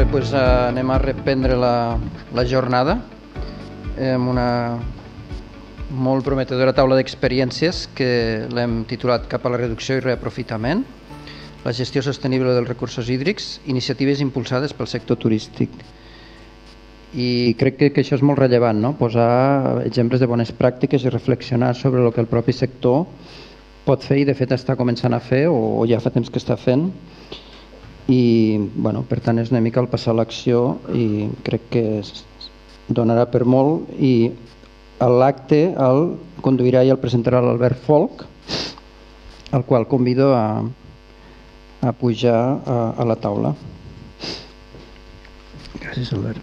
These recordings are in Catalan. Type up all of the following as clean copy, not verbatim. bé, doncs anem a reprendre la jornada amb una molt prometedora taula d'experiències que l'hem titulat Cap a la reducció i reaprofitament, la gestió sostenible dels recursos hídrics, iniciatives impulsades pel sector turístic. I crec que això és molt rellevant, no? Posar exemples de bones pràctiques i reflexionar sobre el que el propi sector pot fer i de fet està començant a fer o ja fa temps que està fent. I per tant és una mica el passar a l'acció i crec que es donarà per molt i l'acte el conduirà i el presentarà l'Albert Folch, el qual convido a pujar a la taula. Gràcies, Albert.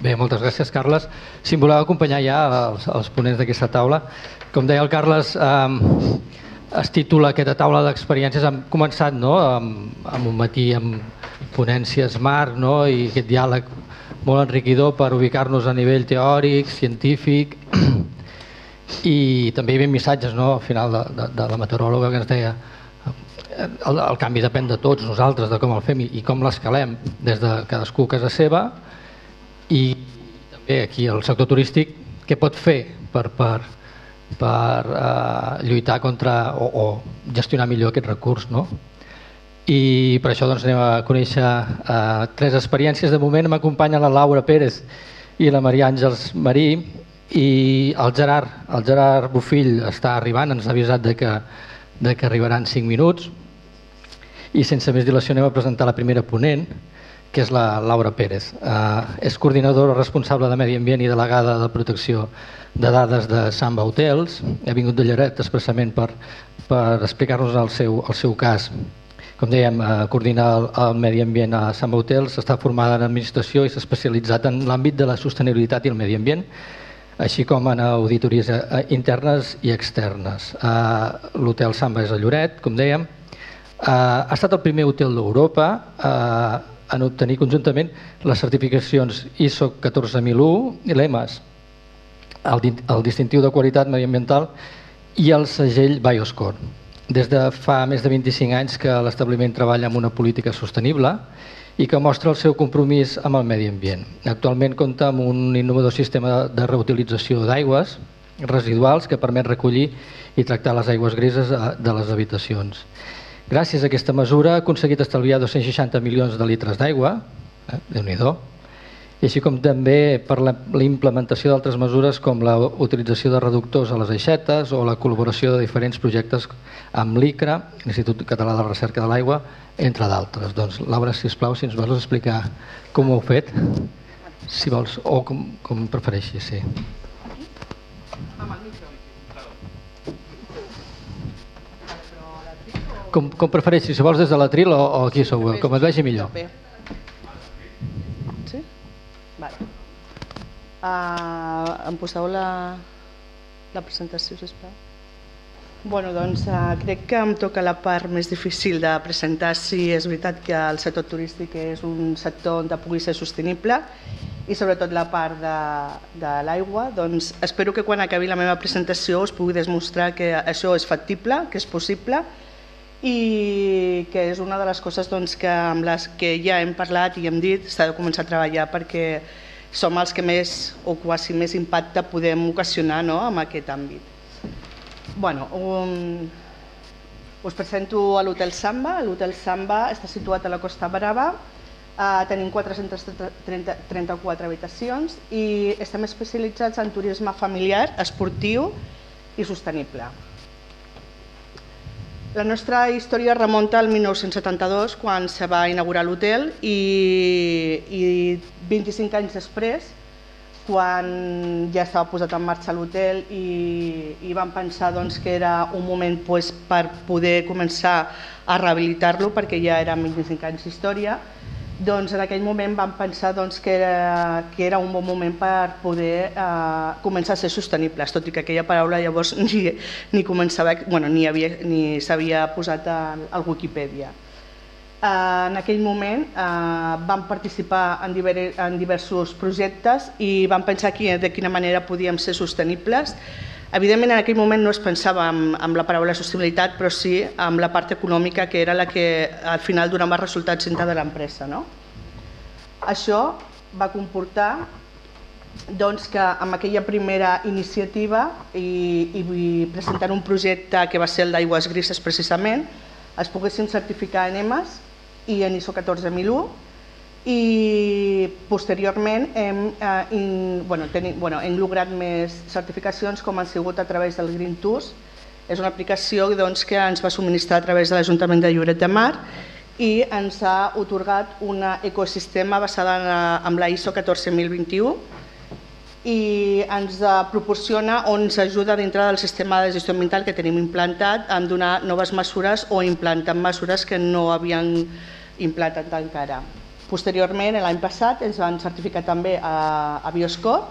Bé, moltes gràcies, Carles. Si em voleu acompanyar ja els ponents d'aquesta taula. Com deia el Carles, es titula aquesta taula d'experiències. Hem començat amb un matí amb ponències Mar i aquest diàleg molt enriquidor per ubicar-nos a nivell teòric, científic i també hi havia missatges al final de la meteoròloga que ens deia el canvi depèn de tots nosaltres, de com el fem i com l'escalem des de cadascú a casa seva. I també aquí el sector turístic què pot fer per lluitar contra o gestionar millor aquest recurs. I per això anem a conèixer tres experiències. De moment m'acompanyen la Laura Pérez i la Maria Àngels Marí i el Gerard Bofill està arribant, ens ha avisat que arribarà en 5 minuts. I sense més dilació anem a presentar la primera ponent, que és la Laura Pérez. És coordinadora responsable de Medi Ambient i delegada de protecció de dades de Samba Hotels. Ha vingut de Lloret expressament per explicar-nos el seu cas. Com dèiem, coordina el Medi Ambient a Samba Hotels, està formada en administració i s'ha especialitzat en l'àmbit de la sostenibilitat i el medi ambient, així com en auditories internes i externes. L'hotel Samba és a Lloret, com dèiem. Ha estat el primer hotel d'Europa en obtenir conjuntament les certificacions ISO 14.001 i l'EMAS, el distintiu de qualitat mediambiental i el segell Bioscop. Des de fa més de 25 anys que l'establiment treballa amb una política sostenible i que mostra el seu compromís amb el medi ambient. Actualment compta amb un innovador sistema de reutilització d'aigües residuals que permet recollir i tractar les aigües grises de les habitacions. Gràcies a aquesta mesura ha aconseguit estalviar 260 milions de litres d'aigua, Déu-n'hi-do, i així com també per la implementació d'altres mesures com la utilització de reductors a les aixetes o la col·laboració de diferents projectes amb l'ICRA, l'Institut Català de Recerca de l'Aigua, entre d'altres. Doncs, Laura, sisplau, si ens vols explicar com ho heu fet, si vols, o com prefereixis, sí. Com prefereixis, si vols des de l'atril o aquí sou, com et vegi millor. Sí? Vale. Em poseu la presentació, sisplau? Bueno, doncs crec que em toca la part més difícil de presentar si és veritat que el sector turístic és un sector on pugui ser sostenible i sobretot la part de l'aigua. Doncs espero que quan acabi la meva presentació us pugui demostrar que això és factible, que és possible i que és una de les coses amb les que ja hem parlat i hem dit s'ha de començar a treballar perquè som els que més o quasi més impacte podem ocasionar en aquest àmbit. Us presento a l'Hotel Samba. L'Hotel Samba està situat a la Costa Brava, tenim 434 habitacions i estem especialitzats en turisme familiar, esportiu i sostenible. La nostra història remunta al 1972, quan se va inaugurar l'hotel, i 25 anys després, quan ja estava posat en marxa l'hotel i vam pensar que era un moment per poder començar a rehabilitar-lo, perquè ja eren 25 anys d'història, doncs en aquell moment vam pensar que era un bon moment per poder començar a ser sostenibles, tot i que aquella paraula llavors ni s'havia posat al Wikipedia. En aquell moment vam participar en diversos projectes i vam pensar de quina manera podíem ser sostenibles. Evidentment, en aquell moment no es pensava en la paraula sostenibilitat, però sí en la part econòmica, que era la que al final donava resultats dintre de l'empresa. Això va comportar que amb aquella primera iniciativa i presentant un projecte que va ser el d'aigües grises precisament, es poguéssim certificar en EMAS i en ISO 14.001 i posteriorment hem lograt més certificacions com han sigut a través del Green Tools. És una aplicació que ens va subministrar a través de l'Ajuntament de Lloret de Mar i ens ha atorgat un ecosistema basat en la ISO 14.021 i ens proporciona o ens ajuda dintre del sistema de gestió ambiental que tenim implantat a donar noves mesures o implantar mesures que no havien implantat encara. Posteriorment, l'any passat, ens van certificar també a Bioscop.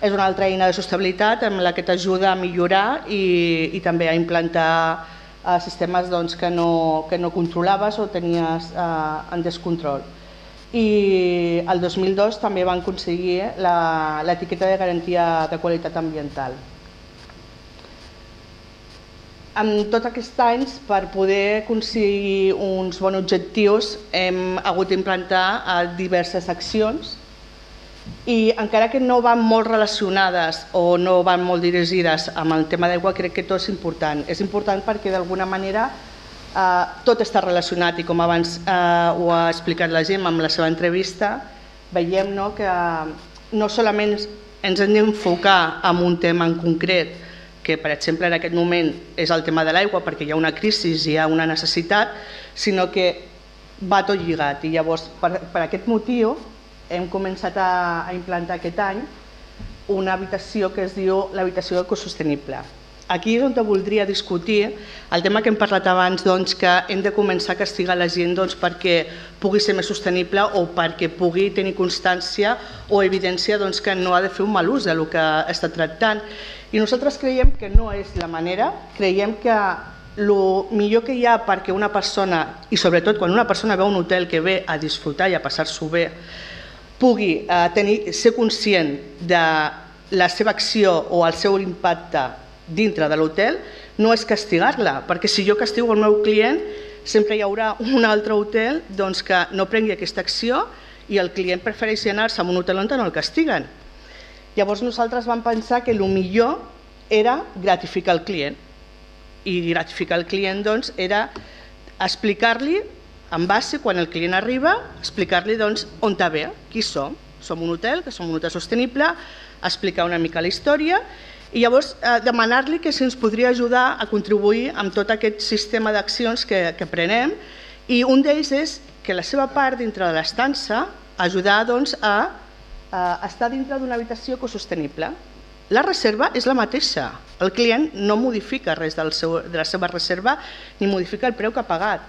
És una altra eina de sostenibilitat amb la que t'ajuda a millorar i també a implantar sistemes que no controlaves o tenies en descontrol. I el 2002 també van aconseguir l'etiqueta de garantia de qualitat ambiental. En tots aquests anys, per poder aconseguir uns bons objectius, hem hagut d'implantar diverses accions i encara que no van molt relacionades o no van molt dirigides amb el tema d'aigua, crec que tot és important. És important perquè d'alguna manera tot està relacionat i com abans ho ha explicat la Gemma en la seva entrevista, veiem que no solament ens hem d'enfocar en un tema en concret, que per exemple en aquest moment és el tema de l'aigua perquè hi ha una crisi, hi ha una necessitat, sinó que va tot lligat. I llavors per aquest motiu hem començat a implantar aquest any una habitació que es diu l'habitació ecosostenible. Aquí és on voldria discutir el tema que hem parlat abans, que hem de començar a castigar la gent perquè pugui ser més sostenible o perquè pugui tenir constància o evidència que no ha de fer un mal ús del que està tractant. I nosaltres creiem que no és la manera, creiem que el millor que hi ha perquè una persona, i sobretot quan una persona ve a un hotel que ve a disfrutar i a passar-s'ho bé, pugui ser conscient de la seva acció o el seu impacte dintre de l'hotel, no és castigar-la, perquè si jo castigo el meu client sempre hi haurà un altre hotel que no prengui aquesta acció i el client prefereix anar-se a un hotel on no el castiguen. Llavors nosaltres vam pensar que el millor era gratificar el client i gratificar el client era explicar-li en base, quan el client arriba, explicar-li on ve, qui som. Som un hotel, que som un hotel sostenible, explicar una mica la història i llavors demanar-li que si ens podria ajudar a contribuir amb tot aquest sistema d'accions que prenem, i un d'ells és que la seva part dintre de l'estança ajudar a estar dintre d'una habitació ecosostenible. La reserva és la mateixa, el client no modifica res de la seva reserva ni modifica el preu que ha pagat,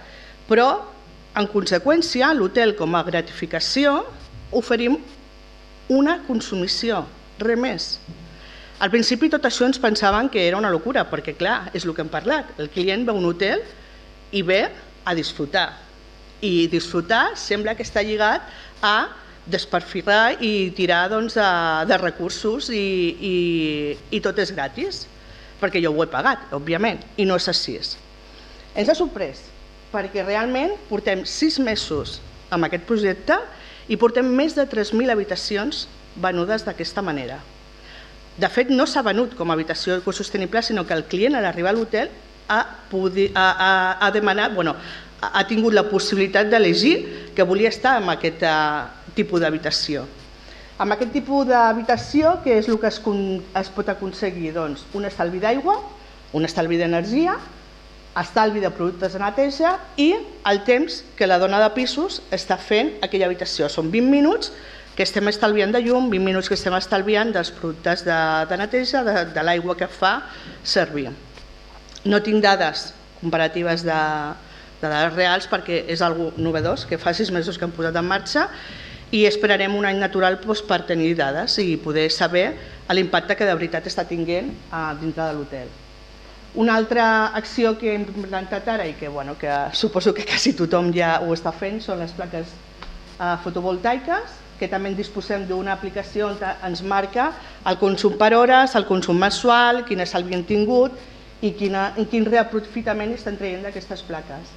però en conseqüència l'hotel com a gratificació oferim una consumició, res més. Al principi tot això ens pensaven que era una locura, perquè clar, és el que hem parlat, el client ve a un hotel i ve a disfrutar. I disfrutar sembla que està lligat a desperfilar i tirar de recursos i tot és gratis, perquè jo ho he pagat, òbviament, i no és així. Ens ha sorprès, perquè realment portem 6 mesos amb aquest projecte i portem més de 3.000 habitacions venudes d'aquesta manera. De fet, no s'ha venut com a habitació ecosostenible, sinó que el client, a l'arribar a l'hotel, ha tingut la possibilitat d'elegir que volia estar en aquest tipus d'habitació. Amb aquest tipus d'habitació, què és el que es pot aconseguir? Doncs un estalvi d'aigua, un estalvi d'energia, estalvi de productes de neteja i el temps que la dona de pisos està fent aquella habitació. Són 20 minuts que estem estalviant de llum, 20 minuts que estem estalviant dels productes de neteja, de l'aigua que fa servir. No tinc dades comparatives de dades reals perquè és una cosa novedosa que fa 6 mesos que hem posat en marxa i esperarem un any natural per tenir dades i poder saber l'impacte que de veritat està tinguent dintre de l'hotel. Una altra acció que hem implementat ara i que suposo que quasi tothom ja ho està fent són les plaques fotovoltaiques, que també en disposem d'una aplicació on ens marca el consum per hores, el consum mensual, quin estalvi hem tingut i quin reaprofitament estem traient d'aquestes plaques.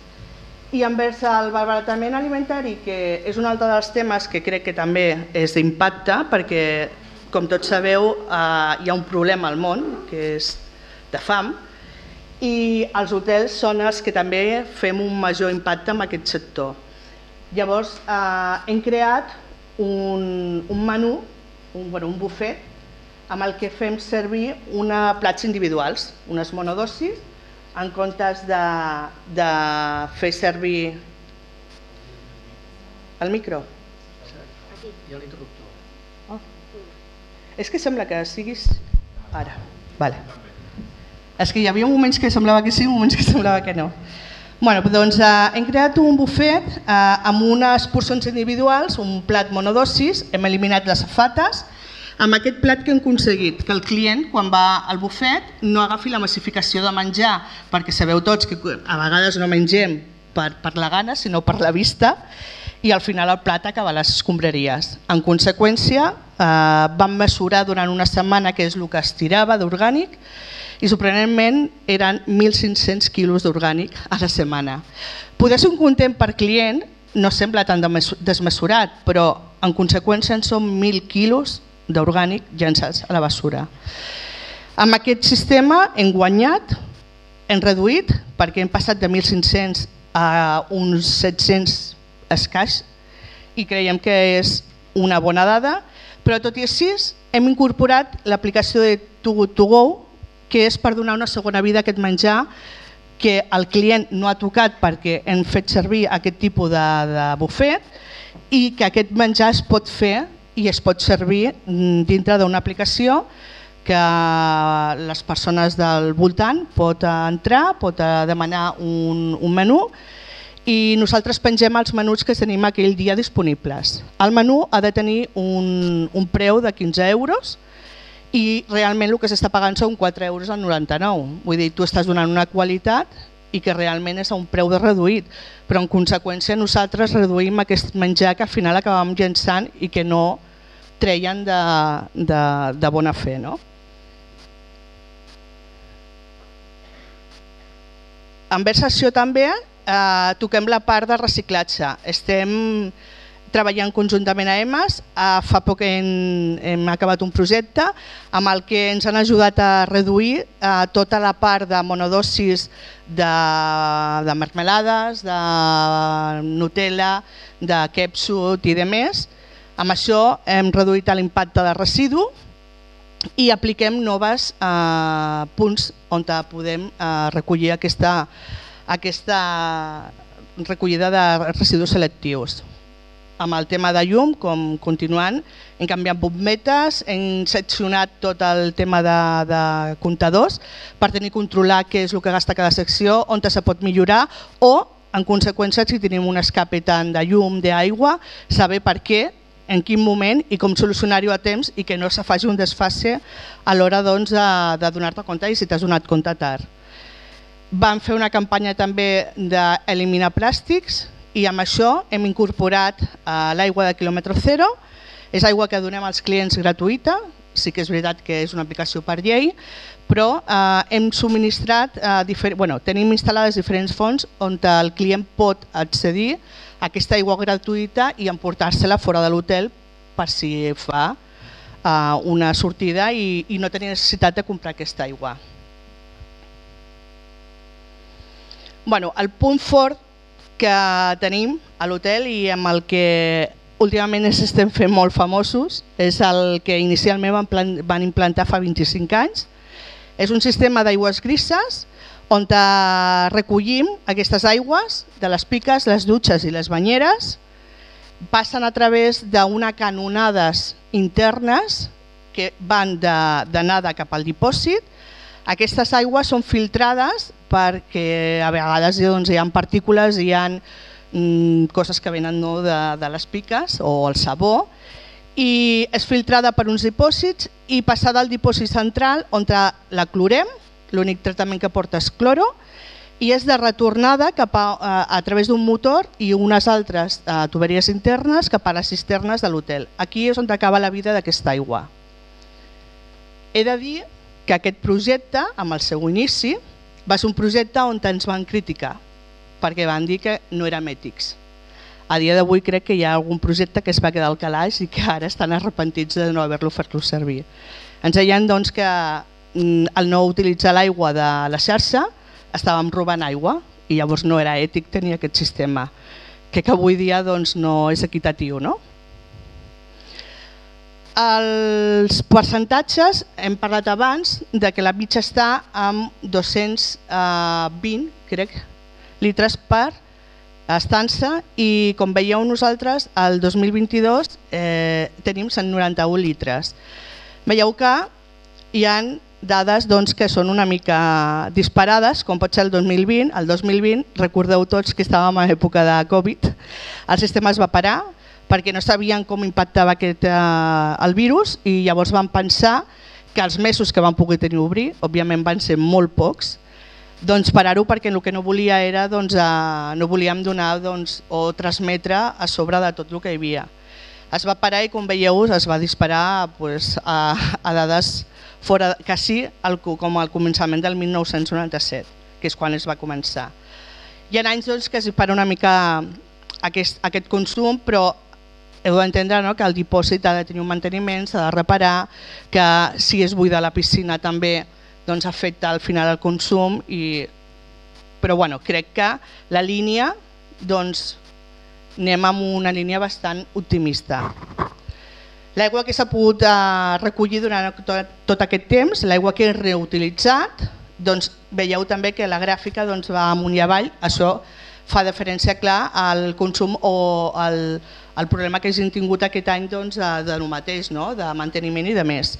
I envers el malbaratament alimentari, que és un altre dels temes que crec que també és d'impacte, perquè, com tots sabeu, hi ha un problema al món, que és de fam, i els hotels són els que també fem un major impacte en aquest sector. Llavors, hem creat un menú, un bufet, amb el que fem servir plats individuals, unes monodosis, en comptes de fer servir el micro. I l'interruptor. És que sembla que siguis ara. És que hi havia moments que semblava que sí, moments que semblava que no. Doncs hem creat un bufet amb unes porcions individuals, un plat monodosis, hem eliminat les safates, amb aquest plat que hem aconseguit que el client, quan va al bufet, no agafi la massificació de menjar, perquè sabeu tots que a vegades no mengem per la gana, sinó per la vista, i al final el plat acaba a les escombraries. En conseqüència, vam mesurar durant una setmana què és el que es tirava d'orgànic i, sorprenentment, eren 1.500 quilos d'orgànic a la setmana. Poder ser un content per client no sembla tan desmesurat, però en conseqüència en són 1.000 quilos d'orgànic llançats a la bessura. Amb aquest sistema hem guanyat, hem reduït, perquè hem passat de 1.500 a uns 700 escaix i creiem que és una bona dada, però tot i així hem incorporat l'aplicació de ToGoodToGo, que és per donar una segona vida a aquest menjar que el client no ha tocat perquè hem fet servir aquest tipus de bufet i que aquest menjar es pot fer i es pot servir dintre d'una aplicació que les persones del voltant pot entrar, pot demanar un menú i nosaltres pengem els menús que tenim aquell dia disponibles. El menú ha de tenir un preu de 15 € i realment el que s'està pagant són 4,99 €. Vull dir, tu estàs donant una qualitat i que realment és a un preu de reduït, però en conseqüència nosaltres reduïm aquest menjar que al final acabàvem llençant i que no treien de bona fe. Envers això també toquem la part de reciclatge. Estem treballant conjuntament a EMAS, fa poc hem acabat un projecte amb el que ens han ajudat a reduir tota la part de monodosis de marmelades, de Nutella, de ketchup i demés. Amb això hem reduït l'impacte de residu i apliquem nous punts on podem recollir aquesta recollida de residus selectius. Amb el tema de llum, com continuant, hem canviat bombetes, hem seccionat tot el tema de comptadors per tenir a controlar què és el que gasta cada secció, on se pot millorar o, en conseqüència, si tenim un escape tant de llum, d'aigua, saber per què, en quin moment i com solucionar-ho a temps i que no se faci un desfase a l'hora de donar-te compte i si t'has donat compte tard. Vam fer una campanya també d'eliminar plàstics, i amb això hem incorporat l'aigua de quilòmetre zero, és aigua que donem als clients gratuïta, sí que és veritat que és una aplicació per llei, però hem subministrat, tenim instal·lades diferents fonts on el client pot accedir a aquesta aigua gratuïta i emportar-se-la fora de l'hotel per si fa una sortida i no tenir necessitat de comprar aquesta aigua. El punt fort que tenim a l'hotel i amb el que últimament ens estem fent molt famosos és el que inicialment van implantar fa 25 anys. És un sistema d'aigües grises on recollim aquestes aigües de les piques, les dutxes i les banyeres, passen a través d'unes canonades internes que van d'anada cap al dipòsit. Aquestes aigües són filtrades perquè a vegades hi ha partícules, hi ha coses que venen de les piques o el sabó, i és filtrada per uns dipòsits i passada al dipòsit central on la clorem, l'únic tractament que porta és cloro, i és de retornada a través d'un motor i unes altres tuberies internes cap a les cisternes de l'hotel. Aquí és on acaba la vida d'aquesta aigua. He de dir que aquest projecte, amb el seu inici, va ser un projecte on ens van criticar, perquè van dir que no érem ètics. A dia d'avui crec que hi ha algun projecte que es va quedar al calaix i que ara estan arrepentits de no haver-lo fet-lo servir. Ens deien doncs, que al no utilitzar l'aigua de la xarxa estàvem robant aigua i llavors no era ètic tenir aquest sistema. Crec que avui dia doncs, no és equitatiu, no? Els percentatges, hem parlat abans de que la mitja està amb 220, crec, litres per estança i com veieu nosaltres el 2022 tenim 191 litres. Veieu que hi ha dades doncs, que són una mica disparades, com pot ser el 2020. El 2020, recordeu tots que estàvem en època de Covid, el sistema es va parar perquè no sabien com impactava el virus i llavors van pensar que els mesos que van poder tenir obrir, òbviament van ser molt pocs, doncs parar-ho perquè el que no volia era, doncs, no volíem donar doncs, o transmetre a sobre de tot el que hi havia. Es va parar i com veieu es va disparar doncs, a dades fora, quasi com al començament del 1997, que és quan es va començar. Hi ha anys doncs, que es dispara una mica aquest consum, però heu d'entendre no, que el dipòsit ha de tenir un manteniment, s'ha de reparar, que si es buida la piscina també doncs, afecta al final el consum, i... però bueno, crec que la línia doncs, anem amb una línia bastant optimista. L'aigua que s'ha pogut recollir durant tot aquest temps, l'aigua que he reutilitzat, doncs veieu també que la gràfica doncs, va amunt i avall, això fa diferència clar al consum o al problema que hem tingut aquest any doncs, de lo mateix, no? De manteniment i de més.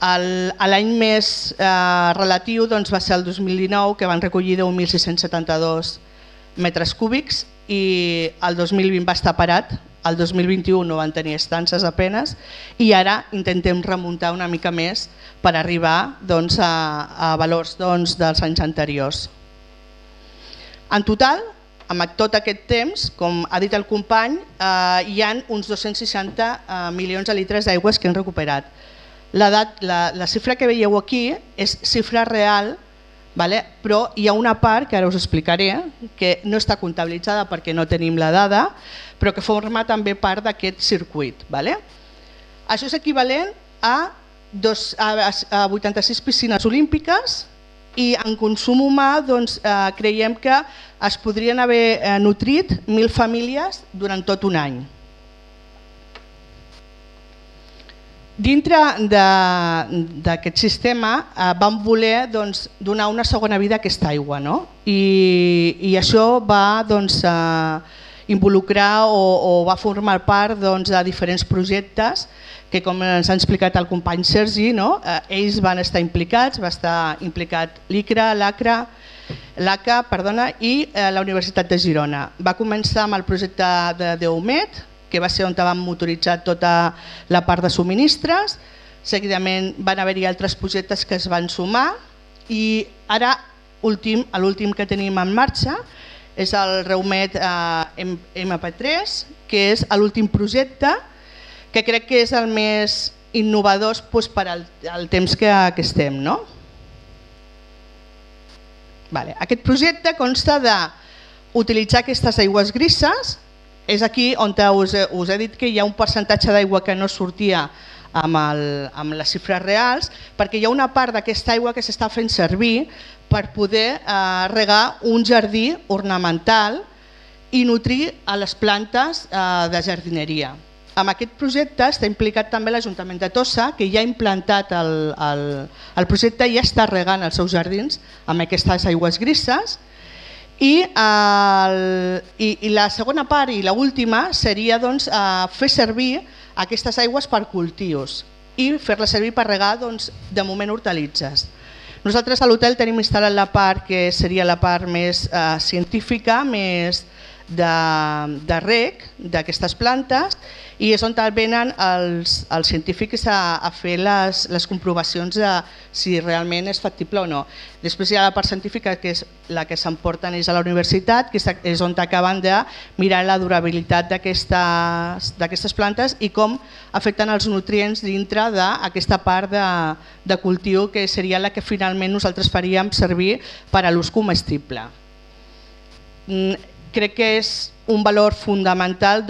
L'any més relatiu doncs, va ser el 2019, que van recollir 10.672 metres cúbics i el 2020 va estar parat, el 2021 no van tenir estances apenas i ara intentem remuntar una mica més per arribar doncs, a valors doncs, dels anys anteriors. En total, amb tot aquest temps, com ha dit el company, hi ha uns 260 milions de litres d'aigües que hem recuperat. La xifra que veieu aquí és xifra real, però hi ha una part, que ara us explicaré, que no està comptabilitzada perquè no tenim la dada, però que forma també part d'aquest circuit. Això és equivalent a 86 piscines olímpiques i en consum humà creiem que es podrien haver nutrit 1.000 famílies durant tot un any. Dintre d'aquest sistema vam voler donar una segona vida a aquesta aigua i això va involucrar o va formar part de diferents projectes que, com ens ha explicat el company Sergi, ells van estar implicats, va estar implicat l'ACA i la Universitat de Girona. Va començar amb el projecte de Deumet, que va ser on vam motoritzar tota la part de subministres. Seguidament van haver-hi altres projectes que es van sumar i ara l'últim que tenim en marxa és el Reumet MP3, que és l'últim projecte que crec que és el més innovador per al temps que estem. Aquest projecte consta d'utilitzar aquestes aigües grises. És aquí on us he dit que hi ha un percentatge d'aigua que no sortia amb les xifres reals perquè hi ha una part d'aquesta aigua que s'està fent servir per poder regar un jardí ornamental i nutrir a les plantes de jardineria. Amb aquest projecte està implicat també l'Ajuntament de Tossa, que ja ha implantat el projecte i ja està regant els seus jardins amb aquestes aigües grises. I la segona part i l'última seria fer servir aquestes aigües per cultius i fer-les servir per regar de moment hortalitzes. Nosaltres a l'hotel tenim instal·lat la part que seria la part més científica, més de rec d'aquestes plantes i és on venen els científics a fer les comprovacions de si realment és factible o no. Després hi ha la part científica, que és la que s'emporten ells a la universitat, que és on acaben de mirar la durabilitat d'aquestes plantes i com afecten els nutrients dintre d'aquesta part de cultiu, que seria la que finalment nosaltres faríem servir per a l'ús comestible. Crec que és un valor fonamental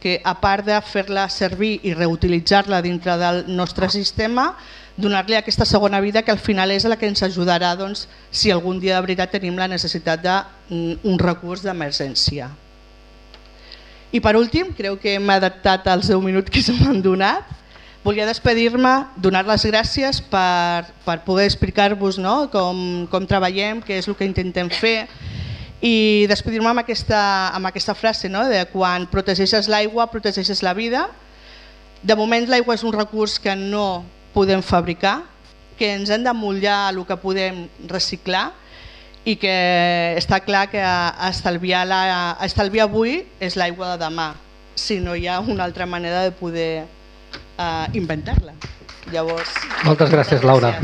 que, a part de fer-la servir i reutilitzar-la dintre del nostre sistema, donar-li aquesta segona vida que al final és la que ens ajudarà si algun dia de veritat tenim la necessitat d'un recurs d'emergència. I per últim, creu que m'he adaptat als 10 minuts que se m'han donat, volia despedir-me, donar les gràcies per poder explicar-vos com treballem, què és el que intentem fer, i despedir-me amb aquesta frase de quan protegeixes l'aigua, protegeixes la vida. De moment l'aigua és un recurs que no podem fabricar, que ens hem de mullar el que podem reciclar i que està clar que estalviar avui és l'aigua de demà, si no hi ha una altra manera de poder inventar-la. Moltes gràcies, Laura.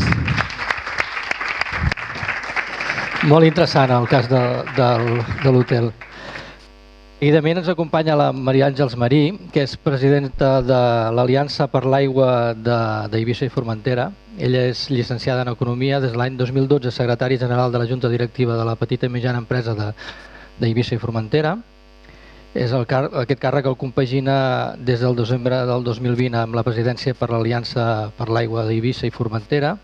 Molt interessant el cas de l'hotel. Evidentment ens acompanya la Maria Àngels Marí, que és presidenta de l'Aliança per l'Aigua d'Eivissa i Formentera. Ella és llicenciada en Economia, des de l'any 2012 secretari general de la Junta Directiva de la Petita i Mitjana Empresa d'Eivissa i Formentera. Aquest càrrec el compagina des del desembre del 2020 amb la presidència per l'Aliança per l'Aigua d'Eivissa i Formentera,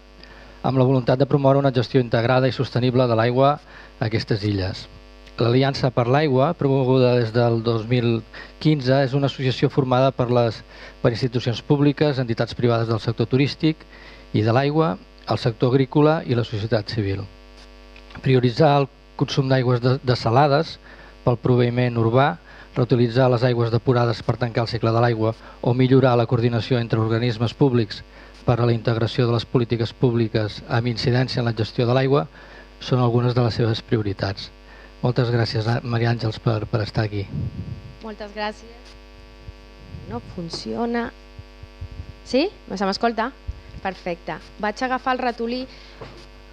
amb la voluntat de promoure una gestió integrada i sostenible de l'aigua a aquestes illes. L'Aliança per l'Aigua, promoguda des del 2015, és una associació formada per institucions públiques, entitats privades del sector turístic i de l'aigua, el sector agrícola i la societat civil. Prioritzar el consum d'aigües dessalades pel proveïment urbà, reutilitzar les aigües depurades per tancar el cicle de l'aigua o millorar la coordinació entre organismes públics per a la integració de les polítiques públiques amb incidència en la gestió de l'aigua són algunes de les seves prioritats. Moltes gràcies, Maria Àngels, per estar aquí. Moltes gràcies. No funciona. Sí? Se m'escolta? Perfecte. Vaig agafar el ratolí.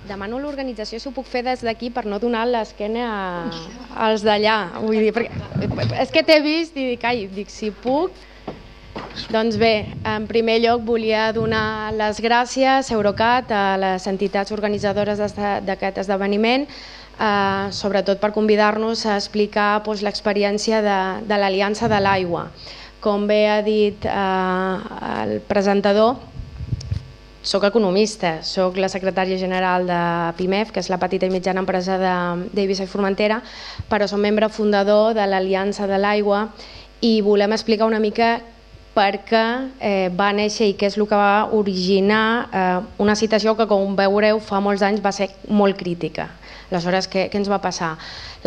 Demano a l'organització si ho puc fer des d'aquí per no donar l'esquena als d'allà. És que t'he vist i dic, si puc... Doncs bé, en primer lloc volia donar les gràcies a Eurecat, a les entitats organitzadores d'aquest esdeveniment, sobretot per convidar-nos a explicar l'experiència de l'Aliança de l'Aigua. Com bé ha dit el presentador, soc economista, soc la secretària general de PIMEF, que és la petita i mitjana empresa d'Eivissa i Formentera, però som membre fundador de l'Aliança de l'Aigua i volem explicar una mica perquè va néixer i que és el que va originar una situació que, com veureu, fa molts anys va ser molt crítica. Aleshores, què ens va passar?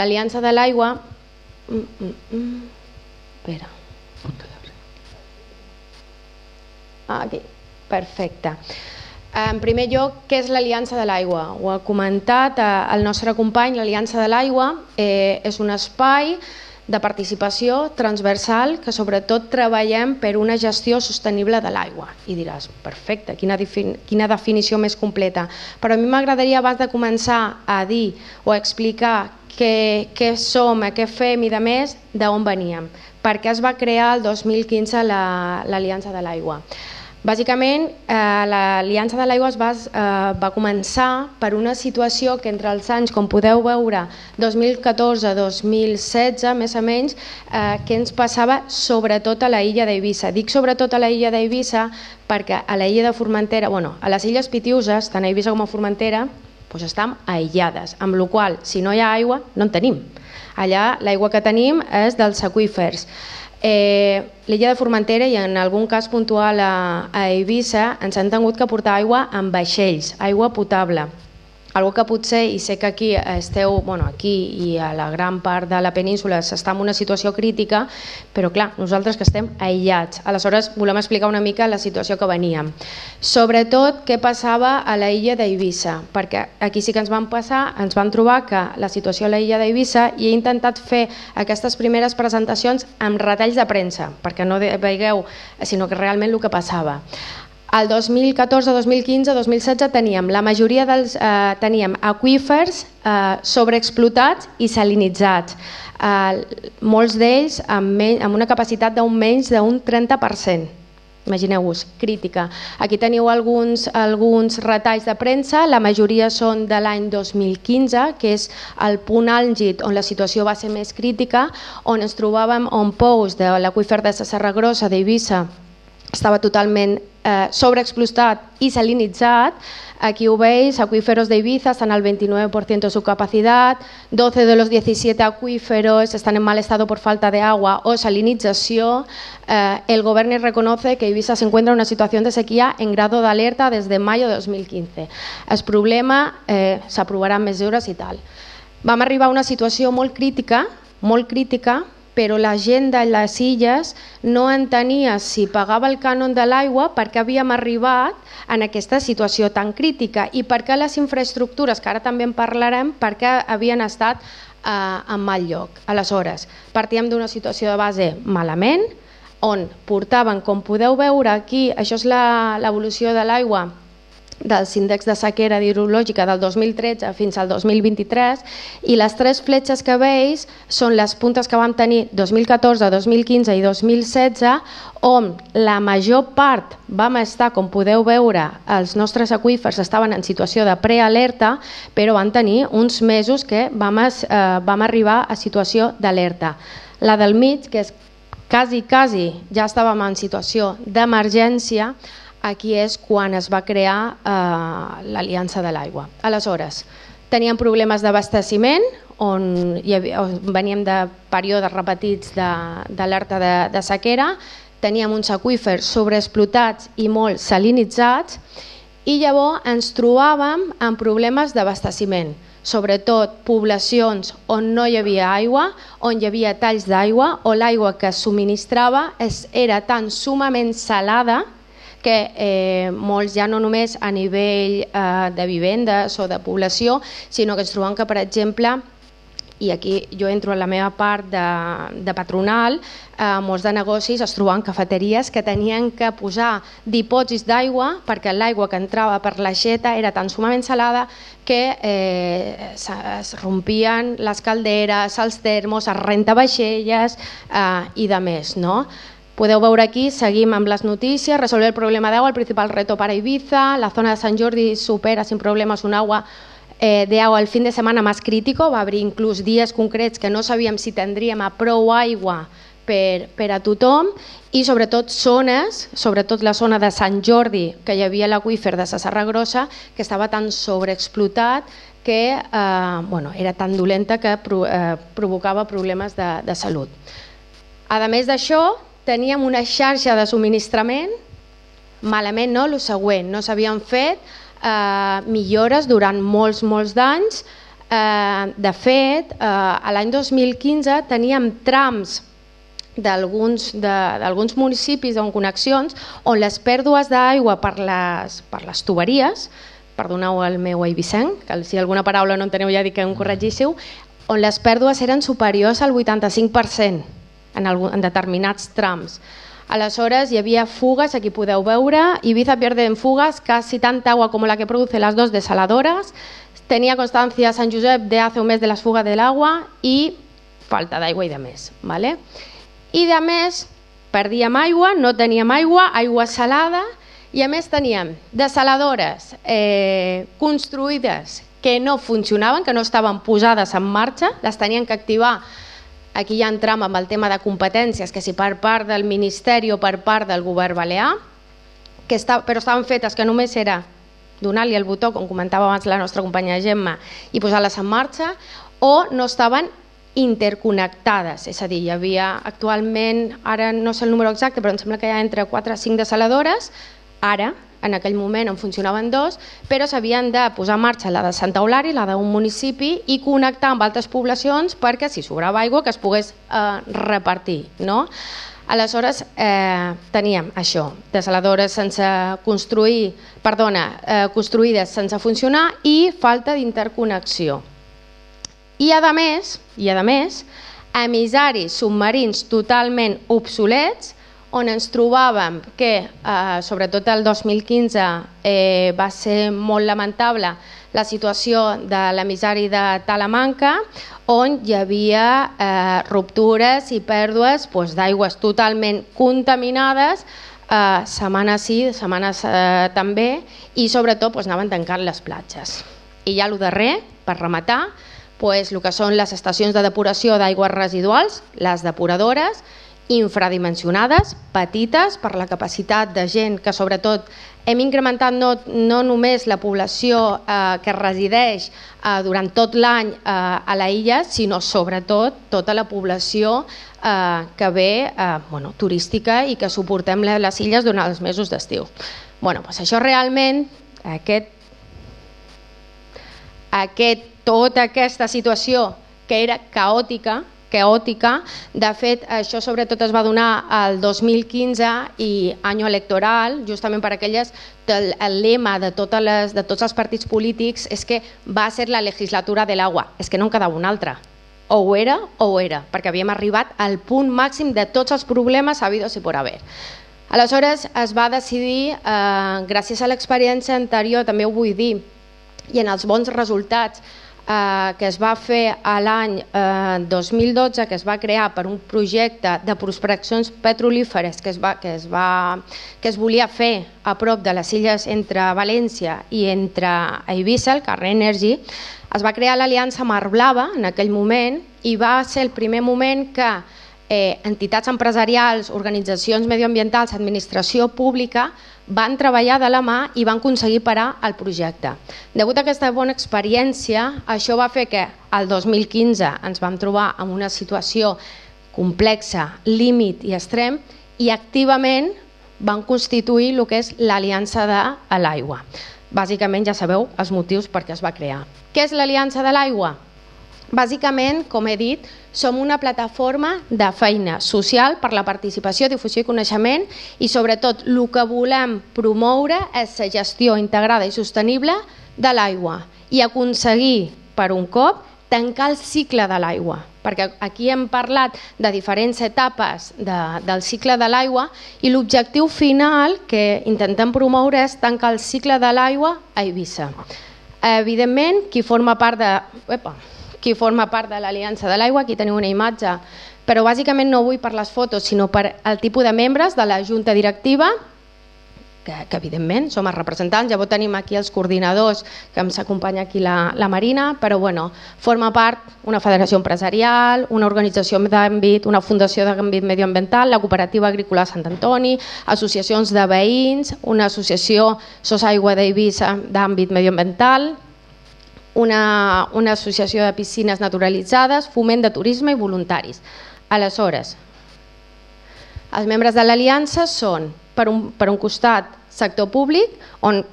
L'Aliança de l'Aigua... Espera. Aquí, perfecte. En primer lloc, què és l'Aliança de l'Aigua? Ho ha comentat el nostre company. L'Aliança de l'Aigua és un espai de participació transversal que sobretot treballem per una gestió sostenible de l'aigua. I diràs, perfecte, quina definició més completa. Però a mi m'agradaria, abans de començar a dir o a explicar què som, què fem i de més, d'on veníem. Per què es va crear el 2015 l'Aliança de l'Aigua? Bàsicament, l'Aliança de l'Aigua va començar per una situació que entre els anys, com podeu veure, 2014-2016, més o menys, que ens passava sobretot a l'illa d'Eivissa. Dic sobretot a l'illa d'Eivissa perquè a l'illa de Formentera, a les illes Pitiuses, tant a Eivissa com a Formentera, estan aïllades, amb la qual cosa, si no hi ha aigua, no en tenim. Allà l'aigua que tenim és dels aqüífers. L'illa de Formentera i en algun cas puntual a Eivissa ens han tingut que portar aigua amb vaixells, aigua potable. Algo que potser, i sé que aquí esteu, bueno, aquí i a la gran part de la península s'està en una situació crítica, però clar, nosaltres que estem aïllats. Aleshores, volem explicar una mica la situació que veníem. Sobretot, què passava a l'illa d'Eivissa, perquè aquí sí que ens vam trobar que la situació a l'illa d'Eivissa, i he intentat fer aquestes primeres presentacions amb retalls de premsa, perquè no veieu, sinó que realment el que passava. El 2014, 2015, 2016 teníem la majoria dels aqüífers sobreexplotats i salinitzats, molts d'ells amb una capacitat d'un menys d'un 30%. Imagineu-vos, crítica. Aquí teniu alguns retalls de premsa, la majoria són de l'any 2015, que és el punt àlgid on la situació va ser més crítica, on ens trobàvem on pous de l'aqüífer de Serragrossa d'Eivissa estava totalment sobreexplotat i salinitzat. Aquí ho veis, acuíferos de Ibiza están al 29% de su capacidad, 12 de los 17 acuíferos están en mal estado por falta de agua o salinización. El Gobierno reconoce que Ibiza se encuentra en una situación de sequía en grado de alerta desde mayo de 2015. El problema s'aprovaran mesures i tal. Vam arribar a una situació molt crítica, però la gent de les illes no entenia si pagava el cànon de l'aigua perquè havíem arribat en aquesta situació tan crítica i perquè les infraestructures, que ara també en parlarem, perquè havien estat en mal lloc. Aleshores, partíem d'una situació de base malament, on portaven, com podeu veure aquí, això és l'evolució de l'aigua dels índexs de sequera hidrològica del 2013 fins al 2023, i les tres fletxes que veus són les puntes que vam tenir 2014, 2015 i 2016, on la major part vam estar, com podeu veure, els nostres aqüífers estaven en situació de prealerta, però van tenir uns mesos que vam arribar a situació d'alerta. La del mig, que és quasi ja estàvem en situació d'emergència, aquí és quan es va crear l'Aliança de l'Aigua. Aleshores, teníem problemes d'abasteciment, on veníem de períodes repetits d'alerta de sequera, teníem uns aqüífers sobreexplotats i molt salinitzats, i llavors ens trobàvem amb problemes d'abasteciment, sobretot poblacions on no hi havia aigua, on hi havia talls d'aigua, o l'aigua que es subministrava era tan sumament salada que molts, ja no només a nivell de vivendes o de població, sinó que ens trobem que, per exemple, i aquí jo entro a la meva part de patronal, molts de negocis es trobaven cafeteries que tenien que posar dipòsits d'aigua perquè l'aigua que entrava per l'aixeta era tan sumament salada que es rompien les calderes, els termos, es rentavaixelles i de més. Podeu veure aquí, seguim amb les notícies, resolver el problema d'aigua, el principal reto para Eivissa, la zona de Sant Jordi supera sin problemas un agua de agua el fin de semana más crítico, va haver inclús dies concrets que no sabíem si tindríem a prou aigua per a tothom, i sobretot zones, sobretot la zona de Sant Jordi, que hi havia l'aqüífer de la Serragrossa, que estava tan sobreexplotat que era tan dolenta que provocava problemes de salut. A més d'això, teníem una xarxa de subministrament malament, no? El següent, no s'havien fet millores durant molts d'anys. De fet, l'any 2015 teníem trams d'alguns municipis amb connexions on les pèrdues d'aigua per les tuberies, perdoneu el meu eivissenc, que si alguna paraula no enteneu ja dic que em corregíssiu, on les pèrdues eren superiors al 85%. En determinats trams. Aleshores, hi havia fugues, aquí podeu veure, Ibiza pierde en fugas casi tanta agua como la que produce las dos desaladoras, tenia constancia Sant Josep de hace un mes de las fugas del agua i falta d'aigua i de més. I de més, perdíem aigua, no teníem aigua, aigua salada, i a més teníem desaladores construïdes que no funcionaven, que no estaven posades en marxa, les tenien que activar. Aquí ja entrem amb el tema de competències, que si per part del Ministeri o per part del Govern Balear, però estaven fetes que només era donar-li el botó, com comentava abans la nostra companya Gemma, i posar-les en marxa, o no estaven interconnectades, és a dir, hi havia actualment, ara no sé el número exacte, però em sembla que hi ha entre 4 o 5 desaladores, ara en aquell moment en funcionaven dos, però s'havien de posar en marxa la de Santa Eulària, la d'un municipi, i connectar amb altres poblacions perquè si sobrava aigua que es pogués repartir, no? Aleshores teníem això, dessaladores construïdes sense funcionar i falta d'interconnexió. I a més, emissaris submarins totalment obsolets, on ens trobàvem que, sobretot el 2015, va ser molt lamentable la situació de l'emissari de Talamanca, on hi havia ruptures i pèrdues d'aigües totalment contaminades, setmanes sí, setmanes també, i sobretot anaven tancant les platges. I ja el darrer, per rematar, el que són les estacions de depuració d'aigües residuals, les depuradores, infradimensionades, petites, per la capacitat de gent que sobretot hem incrementat no només la població que resideix durant tot l'any a l'illa, sinó sobretot tota la població que ve turística i que suportem les illes durant els mesos d'estiu. Això realment, tota aquesta situació que era caòtica, de fet, això sobretot es va donar el 2015 i any electoral, justament per aquelles, el lema de tots els partits polítics és que va ser la legislatura de l'aigua, és que no en quedava una altra, o ho era o ho era, perquè havíem arribat al punt màxim de tots els problemes habidos i por haver. Aleshores es va decidir, gràcies a l'experiència anterior, també ho vull dir, i en els bons resultats que es va fer l'any 2012, que es va crear per un projecte de prospeccions petrolíferes que es volia fer a prop de les illes entre València i entre Eivissa, el Cairn Energy, es va crear l'Aliança Mar Blava en aquell moment i va ser el primer moment que entitats empresarials, organitzacions medioambientals, administració pública van treballar de la mà i van aconseguir parar el projecte. Degut a aquesta bona experiència, això va fer que el 2015 ens vam trobar en una situació complexa, límit i extrem, i activament van constituir el que és l'Aliança de l'Aigua. Bàsicament ja sabeu els motius per què es va crear. Què és l'Aliança de l'Aigua? Bàsicament, com he dit, som una plataforma de feina social per la participació, difusió i coneixement i sobretot el que volem promoure és la gestió integrada i sostenible de l'aigua i aconseguir, per un cop, tancar el cicle de l'aigua, perquè aquí hem parlat de diferents etapes del cicle de l'aigua i l'objectiu final que intentem promoure és tancar el cicle de l'aigua a Eivissa. Evidentment, qui forma part de l'Aliança de l'Aigua, aquí teniu una imatge, però bàsicament no vull per les fotos, sinó per el tipus de membres de la Junta Directiva, que evidentment som els representants, llavors tenim aquí els coordinadors, que ens acompanya aquí la Marina, però forma part una federació empresarial, una organització d'àmbit, una fundació d'àmbit medioambiental, la Cooperativa Agrícola de Sant Antoni, associacions de veïns, una associació SOS Aigua d'Eivissa d'àmbit medioambiental, una associació de piscines naturalitzades, Foment de Turisme i voluntaris. Aleshores, els membres de l'Aliança són, per un costat, sector públic, on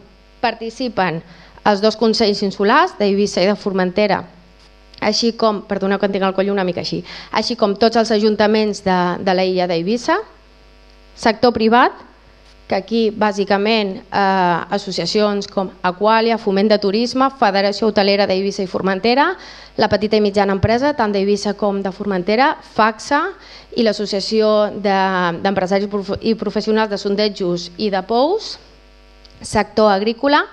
participen els dos consells insulars, d'Eivissa i de Formentera, així com, perdoneu que tinc el coll una mica així, així com tots els ajuntaments de l'illa d'Eivissa, sector privat, que aquí bàsicament associacions com Aquália, Foment de Turisme, Federació Hotelera d'Eivissa i Formentera, la petita i mitjana empresa, tant d'Eivissa com de Formentera, FACSA i l'Associació d'Empresaris i Professionals de Sondejos i de Pous, sector agrícola,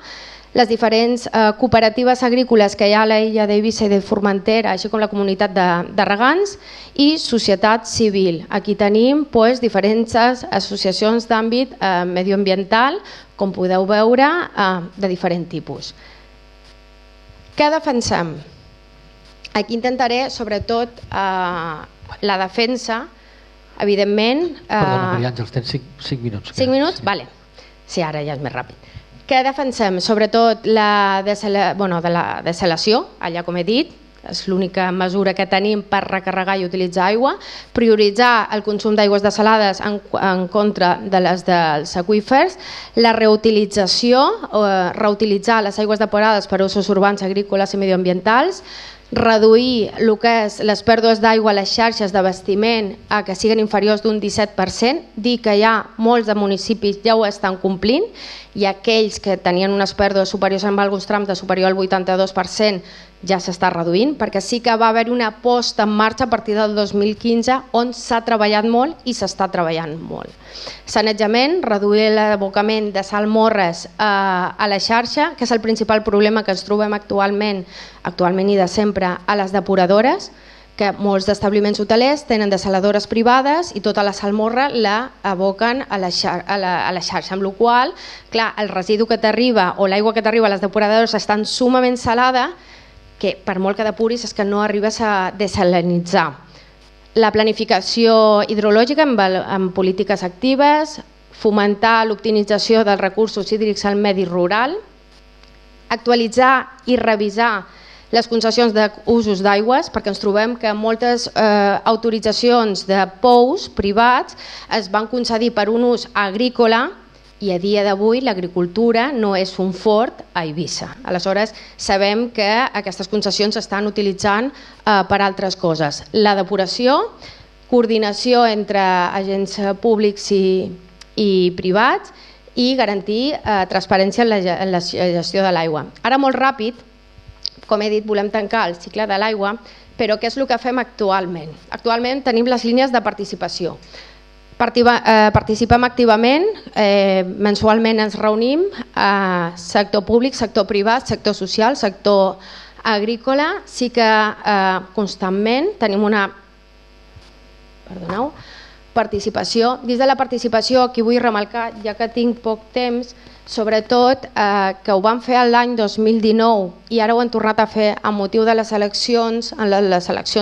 les diferents cooperatives agrícoles que hi ha a l'illa d'Eivissa i de Formentera, així com la comunitat de regants i societat civil. Aquí tenim diferents associacions d'àmbit medioambiental, com podeu veure, de diferent tipus. Què defensem? Aquí intentaré, sobretot, la defensa, evidentment... Perdona, Maria Àngels, tens 5 minuts. 5 minuts? Vale. Sí, ara ja és més ràpid. Què defensem? Sobretot la dessaladora, allà com he dit, és l'única mesura que tenim per recarregar i utilitzar aigua, prioritzar el consum d'aigües dessalades en contra de les dels aqüífers, la reutilització, reutilitzar les aigües depurades per usos urbans, agrícoles i medioambientals, reduir el que és les pèrdues d'aigua a les xarxes d'abastiment a que siguin inferiors d'un 17%, dir que hi ha molts de municipis ja ho estan complint i aquells que tenien unes pèrdues superiors en alguns trams de superior al 82% ja s'està reduint, perquè sí que va haver una posta en marxa a partir del 2015 on s'ha treballat molt i s'està treballant molt. Sanejament, reduir l'abocament de salmorres a la xarxa, que és el principal problema que ens trobem actualment i de sempre a les depuradores, que molts establiments hotelers tenen dessaladores privades i tota la salmorra la aboquen a la xarxa, amb la qual cosa el residu que t'arriba o l'aigua que t'arriba a les depuradores està sumament salada que per molt que depuris és que no arribes a desalinitzar. La planificació hidrològica amb polítiques actives, fomentar l'optimització dels recursos hídrics al medi rural, actualitzar i revisar les concessions d'usos d'aigües, perquè ens trobem que moltes autoritzacions de pous privats es van concedir per un ús agrícola i a dia d'avui l'agricultura no és un fort a Eivissa. Aleshores, sabem que aquestes concessions s'estan utilitzant per altres coses. La depuració, coordinació entre agents públics i privats i garantir transparència en la gestió de l'aigua. Ara, molt ràpid, com he dit, volem tancar el cicle de l'aigua, però què és el que fem actualment? Actualment tenim les línies de participació. Participem activament, mensualment ens reunim, sector públic, sector privat, sector social, sector agrícola. Sí que constantment tenim una participació. Dins de la participació, aquí vull remarcar, ja que tinc poc temps, sobretot que ho van fer l'any 2019 i ara ho han tornat a fer amb motiu de les eleccions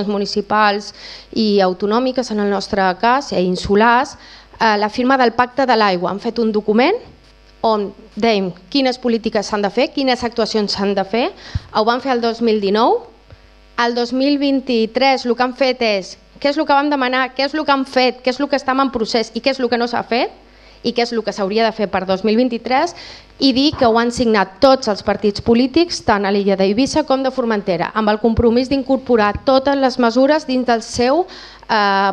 municipals i autonòmiques, en el nostre cas, i insulars, la firma del Pacte de l'Aigua. Han fet un document on deim quines polítiques s'han de fer, quines actuacions s'han de fer. Ho van fer el 2019. El 2023 el que han fet és què és el que vam demanar, què és el que han fet, què és el que estem en procés i què és el que no s'ha fet, i què és el que s'hauria de fer per 2023, i dir que ho han signat tots els partits polítics, tant a l'illa d'Eivissa com de Formentera, amb el compromís d'incorporar totes les mesures dins del seu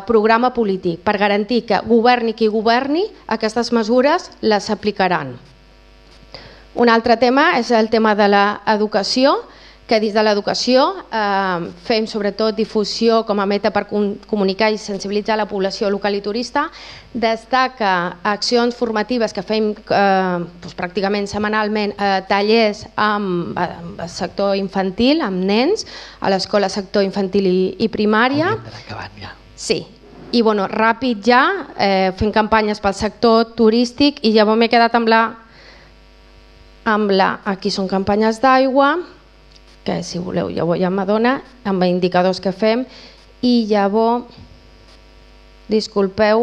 programa polític per garantir que governi qui governi, aquestes mesures les aplicaran. Un altre tema és el tema de l'educació, que dins de l'educació fem sobretot difusió com a meta per comunicar i sensibilitzar la població local i turista. Destaca accions formatives que fem pràcticament setmanalment, tallers amb sector infantil, amb nens, a l'escola sector infantil i primària. Sí. I ràpid ja, fent campanyes pel sector turístic i ja m'he quedat amb la... Aquí són campanyes d'aigua, que si voleu ja m'adona, amb indicadors que fem, i llavors, disculpeu,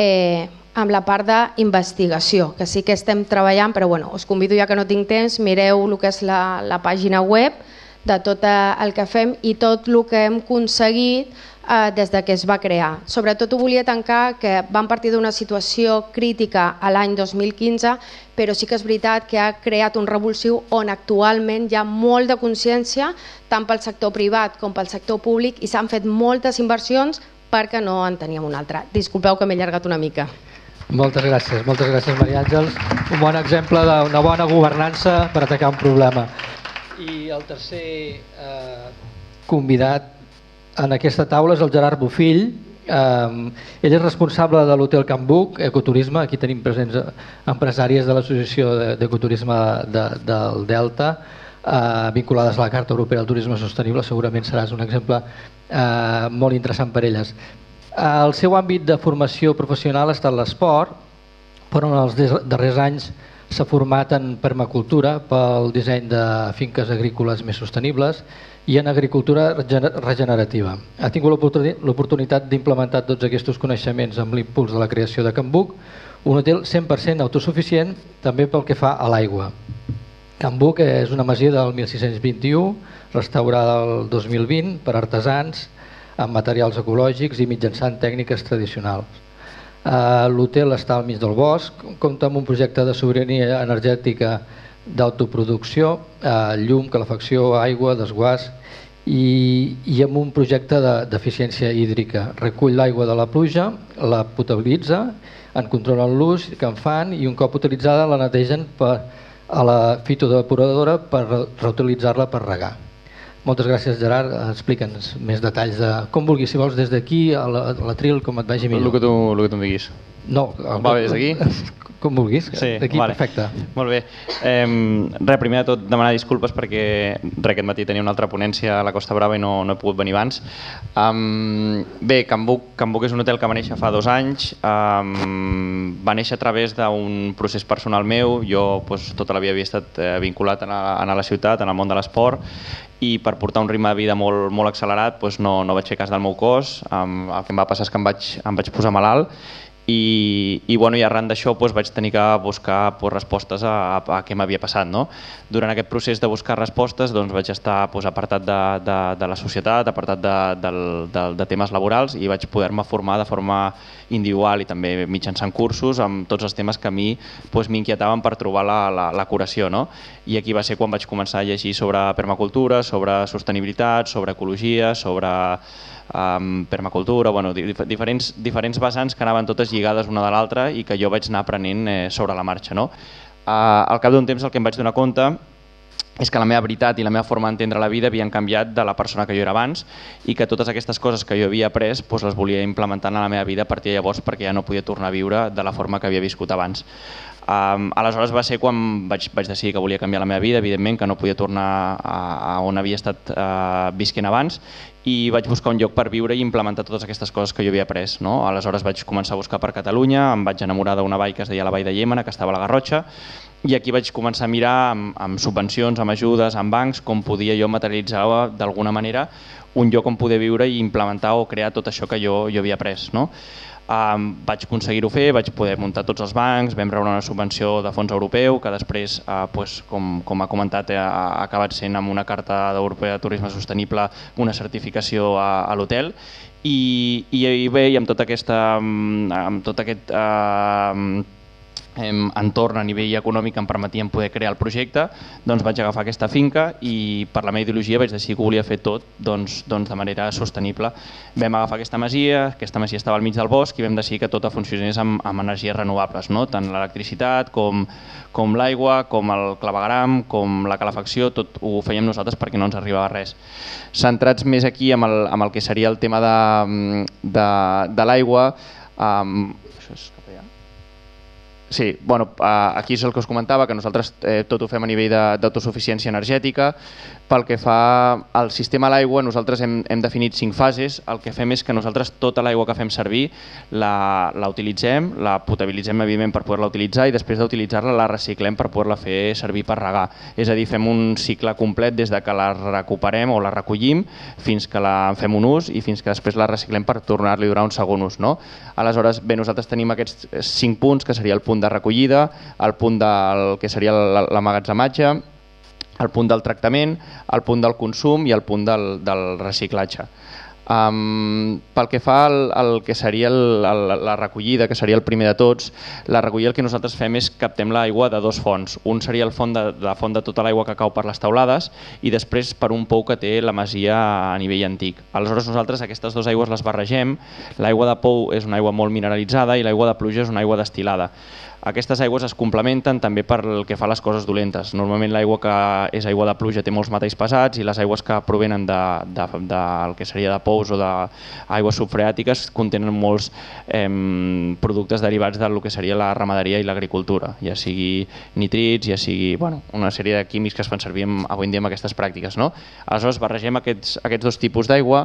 amb la part d'investigació, que sí que estem treballant, però us convido, ja que no tinc temps, mireu el que és la pàgina web de tot el que fem i tot el que hem aconseguit des que es va crear. Sobretot ho volia tancar que vam partir d'una situació crítica a l'any 2015, però sí que és veritat que ha creat un revulsiu on actualment hi ha molt de consciència tant pel sector privat com pel sector públic i s'han fet moltes inversions perquè no en teníem una altra. Disculpeu que m'he allargat una mica. Moltes gràcies Maria Àngels. Un bon exemple d'una bona governança per atacar un problema. I el tercer convidat en aquesta taula és el Gerard Bofill. Ell és responsable de l'Hotel Can Buch, ecoturisme. Aquí tenim presents empresàries de l'Associació d'Ecoturisme del Delta, vinculades a la Carta Europea del Turisme Sostenible. Segurament seràs un exemple molt interessant per elles. El seu àmbit de formació professional ha estat l'esport, però en els darrers anys s'ha format en permacultura pel disseny de finques agrícoles més sostenibles i en agricultura regenerativa. Ha tingut l'oportunitat d'implementar tots aquests coneixements amb l'impuls de la creació de Can Buch, un hotel 100% autosuficient també pel que fa a l'aigua. Can Buch és una masia del 1621 restaurada el 2020 per artesans amb materials ecològics i mitjançant tècniques tradicionals. L'hotel està al mig del bosc, compta amb un projecte de sobirania energètica d'autoproducció, llum, calefacció, aigua, desguàs i amb un projecte d'eficiència hídrica. Recull l'aigua de la pluja, la potabilitza, en controlen l'ús que en fan i un cop utilitzada la netegen a la fitodepuradora per reutilitzar-la per regar. Moltes gràcies, Gerard. Explica'ns més detalls de com vulguis, si vols des d'aquí a l'atril, com et vagi millor. El que tu em diguis. No, des d'aquí? Com vulguis, d'aquí perfecte. Molt bé. Primer de tot demanar disculpes perquè aquest matí tenia una altra ponència a la Costa Brava i no he pogut venir abans. Bé, Can Buch és un hotel que va néixer fa 2 anys. Va néixer a través d'un procés personal meu. Jo tota la vida havia estat vinculat a la ciutat, al món de l'esport, i per portar un ritme de vida molt accelerat no vaig fer cas del meu cos. El que em va passar és que em vaig posar malalt i arran d'això vaig tenir que buscar respostes a què m'havia passat. Durant aquest procés de buscar respostes vaig estar apartat de la societat, apartat de temes laborals i vaig poder-me formar de forma individual i també mitjançant cursos amb tots els temes que a mi m'inquietaven per trobar la curació. I aquí va ser quan vaig començar a llegir sobre permacultura, sobre sostenibilitat, sobre ecologia, sobre permacultura, diferents vessants que anaven totes lligades una de l'altra i que jo vaig anar aprenent sobre la marxa. Al cap d'un temps el que em vaig donar compte és que la meva veritat i la meva forma d'entendre la vida havien canviat de la persona que jo era abans i que totes aquestes coses que jo havia après les volia implementar a la meva vida a partir de llavors perquè ja no podia tornar a viure de la forma que havia viscut abans. Aleshores va ser quan vaig decidir que volia canviar la meva vida, evidentment que no podia tornar a on havia estat visquent abans, i vaig buscar un lloc per viure i implementar totes aquestes coses que jo havia après. Aleshores vaig començar a buscar per Catalunya, em vaig enamorar d'una vall que es deia la Vall de Llémena, que estava a la Garrotxa, i aquí vaig començar a mirar amb subvencions, amb ajudes, amb bancs, com podia jo materialitzar d'alguna manera un lloc on poder viure i implementar o crear tot això que jo havia après. Vaig aconseguir-ho fer, vaig poder muntar tots els bancs, vam rebre una subvenció de fons europeu que després, com ha comentat, ha acabat sent amb una carta europea de turisme sostenible una certificació a l'hotel. I bé, amb tot aquest entorn a nivell econòmic que em permetien poder crear el projecte, doncs vaig agafar aquesta finca i per la meva ideologia vaig decidir que ho volia fer tot de manera sostenible. Vam agafar aquesta masia estava al mig del bosc i vam decidir que tot funcionés amb energies renovables, tant l'electricitat com l'aigua, com el clavegueram, com la calefacció, tot ho fèiem nosaltres perquè no ens arribava res. Centrats més aquí amb el que seria el tema de l'aigua, sí, aquí és el que us comentava, que nosaltres tot ho fem a nivell d'autosuficiència energètica. Pel que fa al sistema de l'aigua, nosaltres hem definit 5 fases. El que fem és que nosaltres tota l'aigua que fem servir la utilitzem, la potabilitzem evidentment per poder-la utilitzar i després d'utilitzar-la la reciclem per poder-la fer servir per regar. És a dir, fem un cicle complet des que la recuperem o la recollim fins que en fem un ús i fins que després la reciclem per tornar-li a donar un segon ús. Aleshores, bé, nosaltres tenim aquests 5 punts, que seria el punt de recollida, el punt del que seria l'emmagatzematge, el punt del tractament, el punt del consum i el punt del reciclatge. Pel que fa al que seria la recollida, que seria el primer de tots, la recollida el que nosaltres fem és captem l'aigua de 2 fonts. Un seria la font de tota l'aigua que cau per les teulades i després per un pou que té la masia a nivell antic. Aleshores nosaltres aquestes 2 aigües les barregem. L'aigua de pou és una aigua molt mineralitzada i l'aigua de pluja és una aigua destil·lada. Aquestes aigües es complementen també pel que fa a les coses dolentes. Normalment l'aigua que és aigua de pluja té molts metalls pesats i les aigües que provenen del que seria de pous o d'aigües subfreàtiques contenen molts productes derivats del que seria la ramaderia i l'agricultura, ja sigui nitrits, ja sigui una sèrie de químics que es fan servir avui en dia amb aquestes pràctiques. Aleshores barregem aquests 2 tipus d'aigua,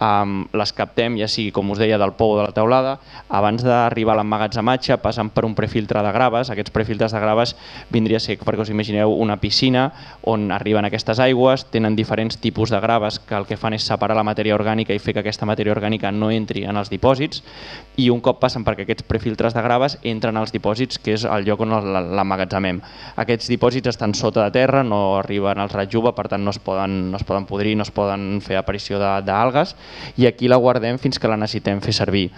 les captem, ja sigui com us deia, del pou o de la teulada. Abans d'arribar a l'emmagatzematge passen per un prefiltre filtre de graves. Aquests prefiltres de graves vindria a ser, perquè us imagineu, una piscina on arriben aquestes aigües, tenen diferents tipus de graves que el que fan és separar la matèria orgànica i fer que aquesta matèria orgànica no entri en els dipòsits, i un cop passen perquè aquests prefiltres de graves entren als dipòsits, que és el lloc on l'emmagatzemem. Aquests dipòsits estan sota de terra, no arriben als ratjuva, per tant no es poden podrir, no es poden fer aparició d'algues, i aquí la guardem fins que la necessitem fer servir.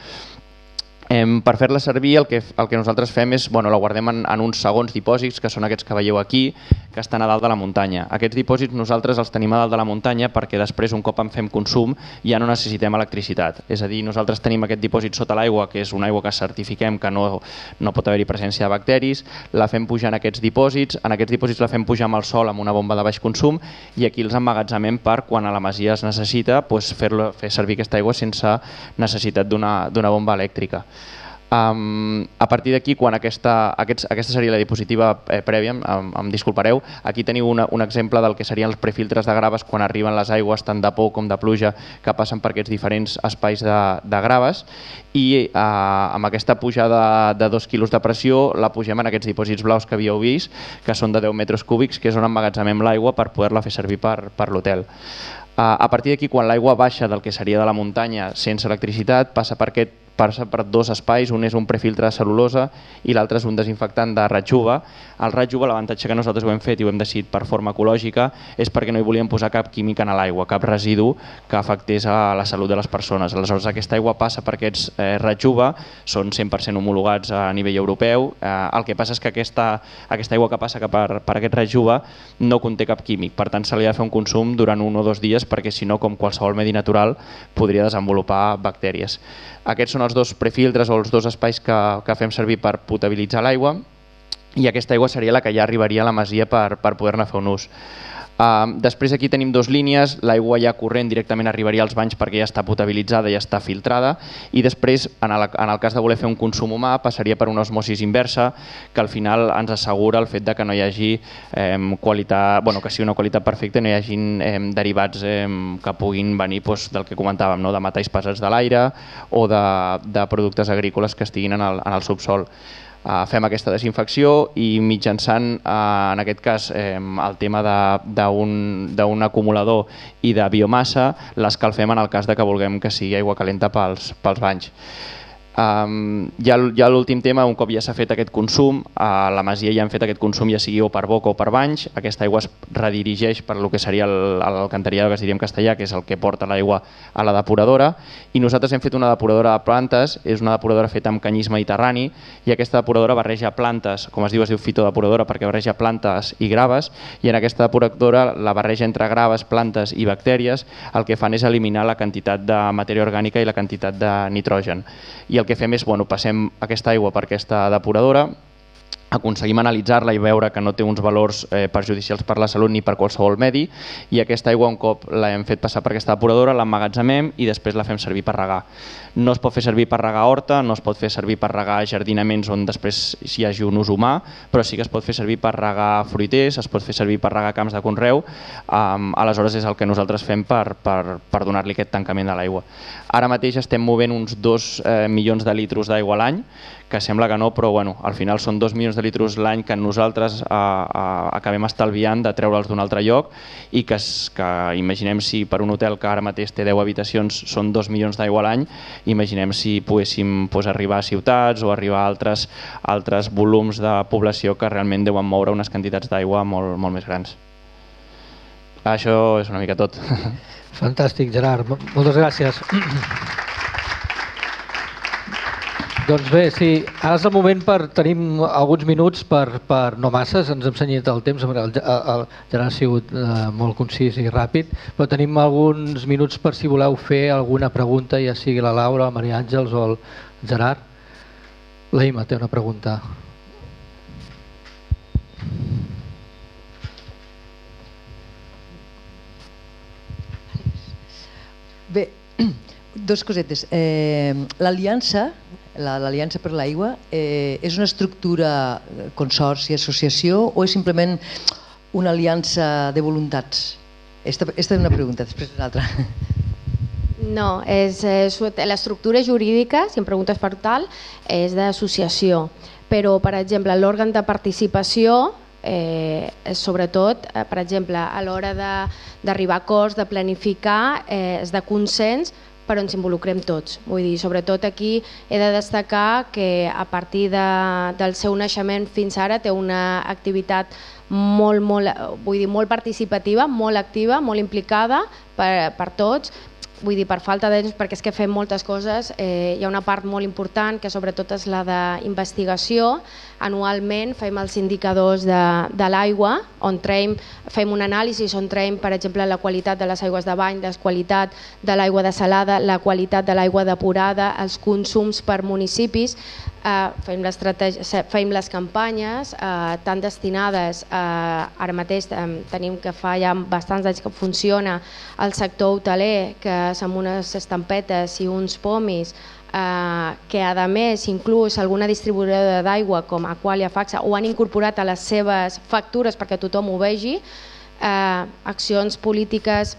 Per fer-la servir el que nosaltres fem és la guardem en uns segons dipòsits, que són aquests que veieu aquí, que estan a dalt de la muntanya. Aquests dipòsits nosaltres els tenim a dalt de la muntanya perquè després, un cop en fem consum, ja no necessitem electricitat. És a dir, nosaltres tenim aquest dipòsit sota l'aigua, que és una aigua que certifiquem que no pot haver-hi presència de bacteris, la fem pujar en aquests dipòsits, en aquests dipòsits la fem pujar amb el sol amb una bomba de baix consum, i aquí els emmagatzemem per quan a la masia es necessita fer servir aquesta aigua sense necessitat d'una bomba elèctrica. A partir d'aquí, quan aquesta seria la diapositiva prèvia, em disculpareu, aquí teniu un exemple del que serien els prefiltres de graves quan arriben les aigües tant de pou com de pluja que passen per aquests diferents espais de graves, i amb aquesta pujada de 2 quilos de pressió la pugem en aquests dipòsits blaus que havíeu vist, que són de 10 metres cúbics, que és on emmagatzemem l'aigua per poder-la fer servir per l'hotel. A partir d'aquí, quan l'aigua baixa del que seria de la muntanya sense electricitat, passa per aquest passa per dos espais, un és un prefiltre de cel·lulosa i l'altre és un desinfectant de ratjuva. El ratjuva, l'avantatge que nosaltres ho hem fet i ho hem decidit per forma ecològica, és perquè no hi volíem posar cap química a l'aigua, cap residu que afectés a la salut de les persones. Aleshores, aquesta aigua passa per aquests ratjuva, són 100% homologats a nivell europeu. El que passa és que aquesta aigua que passa per aquest ratjuva no conté cap químic, per tant se li ha de fer un consum durant 1 o 2 dies perquè si no, com qualsevol medi natural, podria desenvolupar bactèries. Aquests són els dos prefiltres o els dos espais que fem servir per potabilitzar l'aigua, i aquesta aigua seria la que ja arribaria a la masia per poder-ne fer un ús. Després aquí tenim 2 línies, l'aigua ja corrent directament arribaria als banys perquè ja està potabilitzada, ja està filtrada, i després, en el cas de voler fer un consum humà, passaria per una osmosis inversa, que al final ens assegura el fet que no hi hagi qualitat, que sigui una qualitat perfecta, no hi hagi derivats que puguin venir del que comentàvem, de metalls pesats de l'aire o de productes agrícoles que estiguin en el subsol. Fem aquesta desinfecció i mitjançant, en aquest cas, el tema d'un acumulador i de biomassa, l'escalfem en el cas que vulguem que sigui aigua calenta pels banys. Ja l'últim tema, un cop ja s'ha fet aquest consum, a la masia ja han fet aquest consum, ja sigui o per boca o per banys, aquesta aigua es redirigeix per el que seria l'alcantarillado, que es diria en castellà, que és el que porta l'aigua a la depuradora, i nosaltres hem fet una depuradora de plantes, és una depuradora feta amb canyís mediterrani, i aquesta depuradora barreja plantes, com es diu fitodepuradora perquè barreja plantes i graves, i en aquesta depuradora la barreja entre graves, plantes i bactèries, el que fan és eliminar la quantitat de matèria orgànica i la quantitat de nitrogen. I el que fem és passem aquesta aigua per aquesta depuradora, aconseguim analitzar-la i veure que no té uns valors perjudicials per la salut ni per qualsevol medi, i aquesta aigua, un cop l'hem fet passar per aquesta depuradora, l'emmagatzemem i després la fem servir per regar. No es pot fer servir per regar horta, no es pot fer servir per regar jardinaments on després hi hagi un ús humà, però sí que es pot fer servir per regar fruiters, es pot fer servir per regar camps de conreu. Aleshores és el que nosaltres fem per donar-li aquest tancament de l'aigua. Ara mateix estem movent uns 2 milions de litres d'aigua a l'any, que sembla que no, però al final són 2 milions de litres l'any que nosaltres acabem estalviant de treure'ls d'un altre lloc, i que imaginem si per un hotel que ara mateix té 10 habitacions són 2 milions d'aigua a l'any, imaginem si poguéssim arribar a ciutats o arribar a altres volums de població que realment deuen moure unes quantitats d'aigua molt més grans. Això és una mica tot. Fantàstic, Gerard. Moltes gràcies. Doncs bé, ara és el moment per tenir alguns minuts per no masses, ens hem cenyit el temps, el Gerard ha sigut molt concís i ràpid, però tenim alguns minuts per si voleu fer alguna pregunta, ja sigui la Laura, la Maria Àngels o el Gerard. La Ima té una pregunta. Bé, 2 cosetes. L'Aliança per l'Aigua és una estructura, consorci, associació, o és simplement una aliança de voluntats? Aquesta és una pregunta, després una altra. No, l'estructura jurídica, si em preguntes per tal, és d'associació. però, per exemple, l'òrgan de participació, sobretot, per exemple, a l'hora d'arribar a acords, de planificar, és de consens, però ens involucrem tots. Vull dir, sobretot aquí he de destacar que a partir del seu naixement fins ara té una activitat molt participativa, molt activa, molt implicada per tots. Vull dir, per falta d'ells, perquè és que fem moltes coses, hi ha una part molt important que sobretot és la d'investigació. Anualment fem els indicadors de l'aigua, on fem un anàlisi on traiem, per exemple, la qualitat de les aigües de bany, la qualitat de l'aigua dessalada, la qualitat de l'aigua depurada, els consums per municipis. Fem les campanyes tan destinades, ara mateix tenim que fa ja bastants anys que funciona el sector hoteler, que són unes estampetes i uns pomis, que a més inclús alguna distribuïdora d'aigua com Aquália, Faxa, ho han incorporat a les seves factures perquè tothom ho vegi, accions polítiques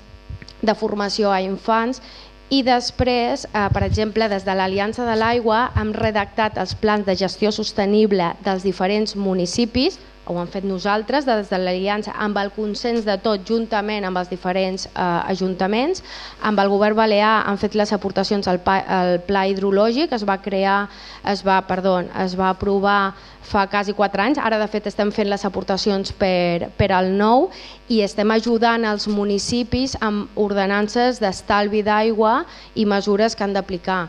de formació a infants. I després, per exemple, des de l'Aliança de l'Aigua hem redactat els plans de gestió sostenible dels diferents municipis, ho hem fet nosaltres des de l'Aliança amb el consens de tot, juntament amb els diferents ajuntaments. Amb el Govern Balear han fet les aportacions al pla hidrològic, es va aprovar fa quasi 4 anys, ara de fet estem fent les aportacions per al nou i estem ajudant els municipis amb ordenances d'estalvi d'aigua i mesures que han d'aplicar.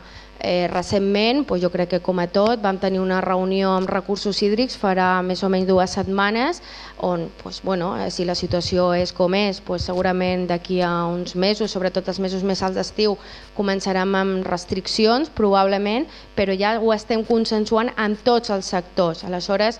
Recentment, jo crec que com a tot, vam tenir una reunió amb recursos hídrics farà més o menys 2 setmanes on, si la situació és com és, segurament d'aquí a uns mesos, sobretot els mesos més alts d'estiu, començarem amb restriccions probablement, però ja ho estem consensuant amb tots els sectors. Aleshores,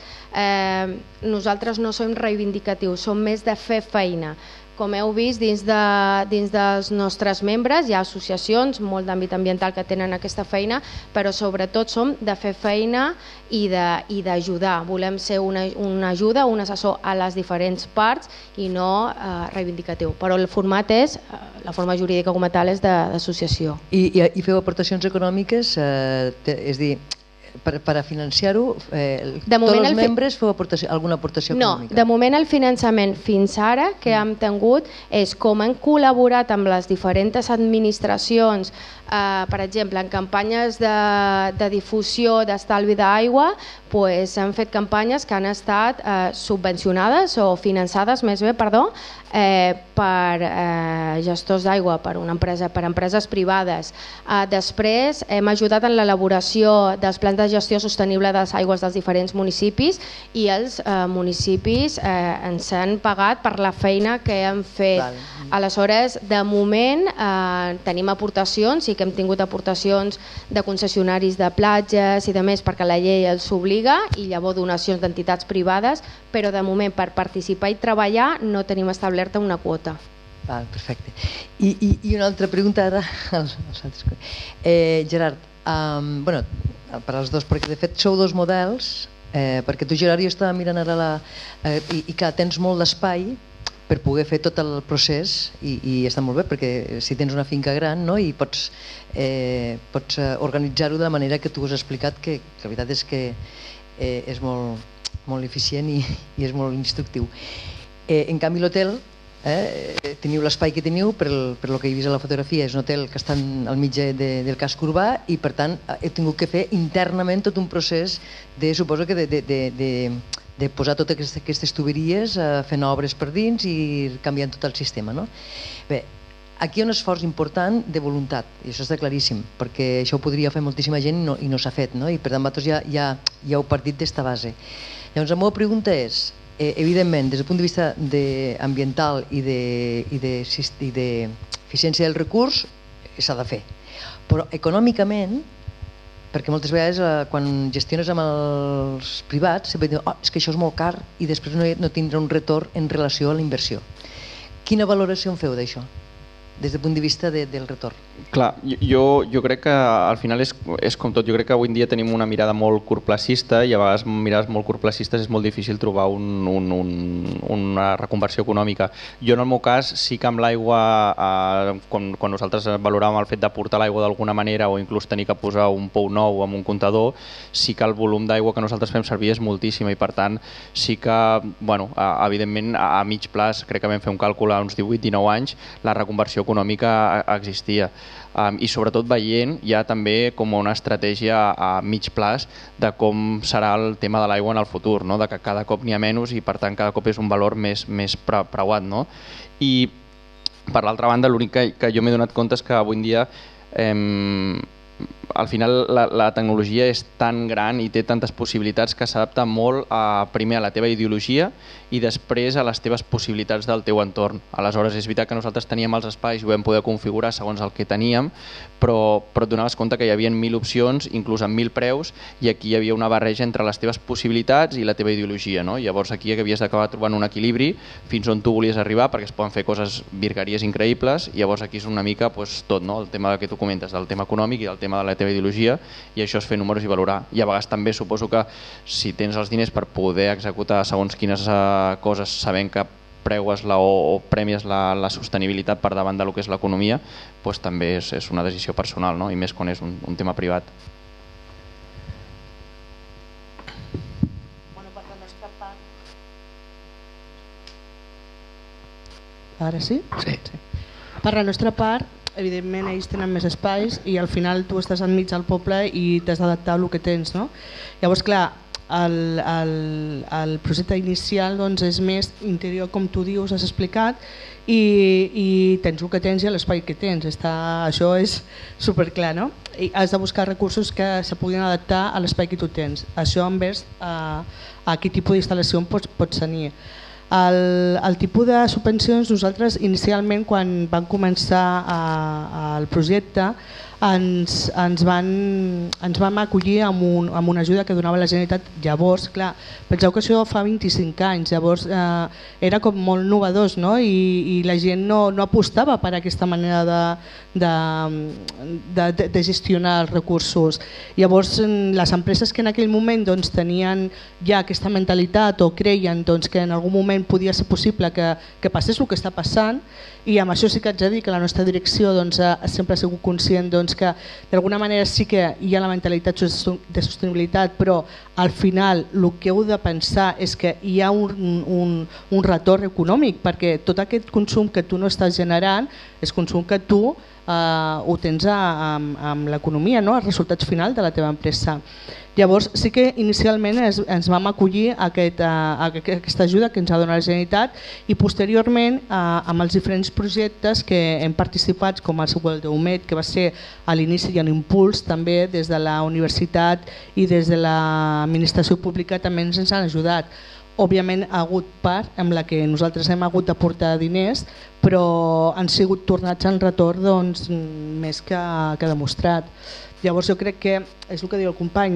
nosaltres no som reivindicatius, som més de fer feina. Com heu vist, dins dels nostres membres hi ha associacions molt d'àmbit ambiental que tenen aquesta feina, però sobretot som de fer feina i d'ajudar. Volem ser una ajuda, un assessor a les diferents parts i no reivindicatiu. Però el format és, la forma jurídica com a tal és d'associació. I feu aportacions econòmiques, és a dir, per a financiar-ho, tots els membres feu alguna aportació econòmica? No, de moment el finançament fins ara que hem tingut és com hem col·laborat amb les diferents administracions, per exemple, en campanyes de difusió d'estalvi d'aigua, s'han fet campanyes que han estat subvencionades o finançades, més bé, perdó, per gestors d'aigua, per empreses privades. Després hem ajudat en l'elaboració dels plans de gestió sostenible de les aigües dels diferents municipis i els municipis ens han pagat per la feina que hem fet. Aleshores, de moment tenim aportacions, sí que hem tingut aportacions de concessionaris de platges i de més perquè la llei els obliga i llavors donacions d'entitats privades, però de moment per participar i treballar no tenim establerta una quota. Perfecte. I una altra pregunta ara. Gerard, per als dos, perquè de fet sou dos models, perquè tu, Gerard, jo estava mirant ara i que tens molt d'espai per poder fer tot el procés i està molt bé perquè si tens una finca gran i pots organitzar-ho de la manera que tu has explicat, que la veritat és que és molt eficient i és molt instructiu. En canvi l'hotel, teniu l'espai que teniu, per el que he vist a la fotografia, és un hotel que està al mig del casc urbà i per tant he tingut que fer internament tot un procés de posar totes aquestes tuberies, fent obres per dins i canviant tot el sistema. Bé, aquí hi ha un esforç important de voluntat, i això està claríssim, perquè això ho podria fer moltíssima gent i no s'ha fet, i per tant vosaltres ja heu partit d'esta base. Llavors la meva pregunta és, evidentment, des del punt de vista ambiental i d'eficiència del recurs, s'ha de fer, però econòmicament, perquè moltes vegades quan gestiones amb els privats sempre diuen que això és molt car i després no tindrà un retorn en relació a la inversió. Quina valoració en feu d'això? des del punt de vista del retorn. Clar, jo crec que al final és com tot. Jo crec que avui en dia tenim una mirada molt curtplacista i a vegades mirades molt curtplacistes és molt difícil trobar una reconversió econòmica. Jo en el meu cas sí que amb l'aigua, quan nosaltres valoràvem el fet de portar l'aigua d'alguna manera o inclús tenir que posar un pou nou amb un comptador, sí que el volum d'aigua que nosaltres fem servir és moltíssim i per tant sí que, bueno, evidentment a mig plaç, crec que vam fer un càlcul a uns 18-19 anys, la reconversió econòmica existia i sobretot veient ja també com una estratègia a mig plaç de com serà el tema de l'aigua en el futur, de que cada cop n'hi ha menys i per tant cada cop és un valor més preuat. I per l'altra banda l'únic que jo m'he donat compte és que avui en dia al final la tecnologia és tan gran i té tantes possibilitats que s'adapta molt primer a la teva ideologia i després a les teves possibilitats del teu entorn. Aleshores és veritat que nosaltres teníem els espais i ho vam poder configurar segons el que teníem, però et donaves compte que hi havia 1.000 opcions, inclús amb 1.000 preus, i aquí hi havia una barreja entre les teves possibilitats i la teva ideologia. Llavors aquí havies d'acabar trobant un equilibri fins on tu volies arribar perquè es poden fer coses virgueries increïbles i llavors aquí és una mica tot el tema que tu comentes, del tema econòmic i del tema de la teva ideologia, i això és fer números i valorar. I a vegades també suposo que si tens els diners per poder executar segons quines coses sabent que preues-la o premies la sostenibilitat per davant del que és l'economia, doncs també és una decisió personal, i més quan és un tema privat. Ara sí? Sí. Per la nostra part, evidentment ells tenen més espais i al final tu estàs enmig del poble i t'has d'adaptar al que tens. Llavors, clar, el projecte inicial és més interior, com tu dius, has explicat, i tens el que tens i l'espai que tens. Això és superclar. Has de buscar recursos que se puguin adaptar a l'espai que tu tens. Això envers a quin tipus d'instal·lació pots tenir. El tipus de subvencions, nosaltres inicialment quan vam començar el projecte ens vam acollir amb una ajuda que donava la Generalitat. Llavors, clar, penseu que això fa 25 anys, llavors era com molt innovador i la gent no apostava per aquesta manera de gestionar els recursos. Llavors, les empreses que en aquell moment tenien ja aquesta mentalitat o creien que en algun moment podia ser possible que passés el que està passant, i amb això sí que haig de dir que la nostra direcció sempre ha sigut conscient que d'alguna manera sí que hi ha la mentalitat de sostenibilitat, però al final el que heu de pensar és que hi ha un retorn econòmic, perquè tot aquest consum que tu no estàs generant és consum que tu ho tens amb l'economia, els resultats finals de la teva empresa. Llavors sí que inicialment ens vam acollir a aquesta ajuda que ens ha donat la Generalitat i posteriorment amb els diferents projectes que hem participat, com el Hotel Can Buch, que va ser a l'inici i a l'impuls també des de la universitat i des de l'administració pública també ens han ajudat. Òbviament ha hagut part en la que nosaltres hem hagut d'aportar diners, però han sigut tornats en retorn més que demostrat. Llavors jo crec que és el que diu el company,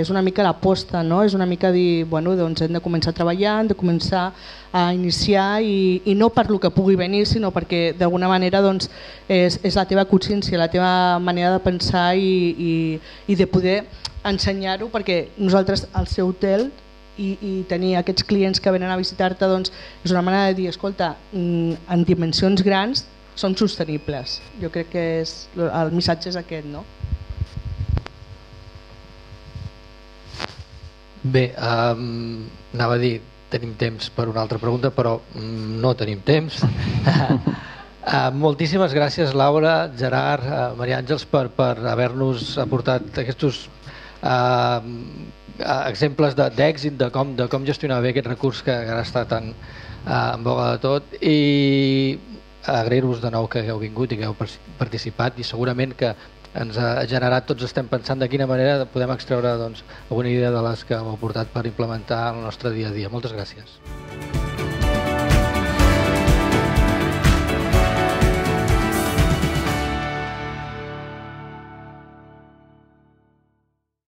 és una mica l'aposta, és una mica dir hem de començar a treballar, hem de començar a iniciar i no per el que pugui venir, sinó perquè d'alguna manera és la teva consciència, la teva manera de pensar i de poder ensenyar-ho, perquè nosaltres al seu hotel i tenir aquests clients que venen a visitar-te és una manera de dir, escolta, en dimensions grans som sostenibles. Jo crec que el missatge és aquest, no? Bé, anava a dir, tenim temps per una altra pregunta, però no tenim temps. Moltíssimes gràcies, Laura, Gerard, Maria Àngels, per haver-nos aportat aquests exemples d'èxit, de com gestionar bé aquest recurs que ara està tan en boga de tot, i agrair-vos de nou que heu vingut i que heu participat, i segurament que ens ha generat, tots estem pensant de quina manera podem extreure alguna idea de les que heu aportat per implementar el nostre dia a dia. Moltes gràcies.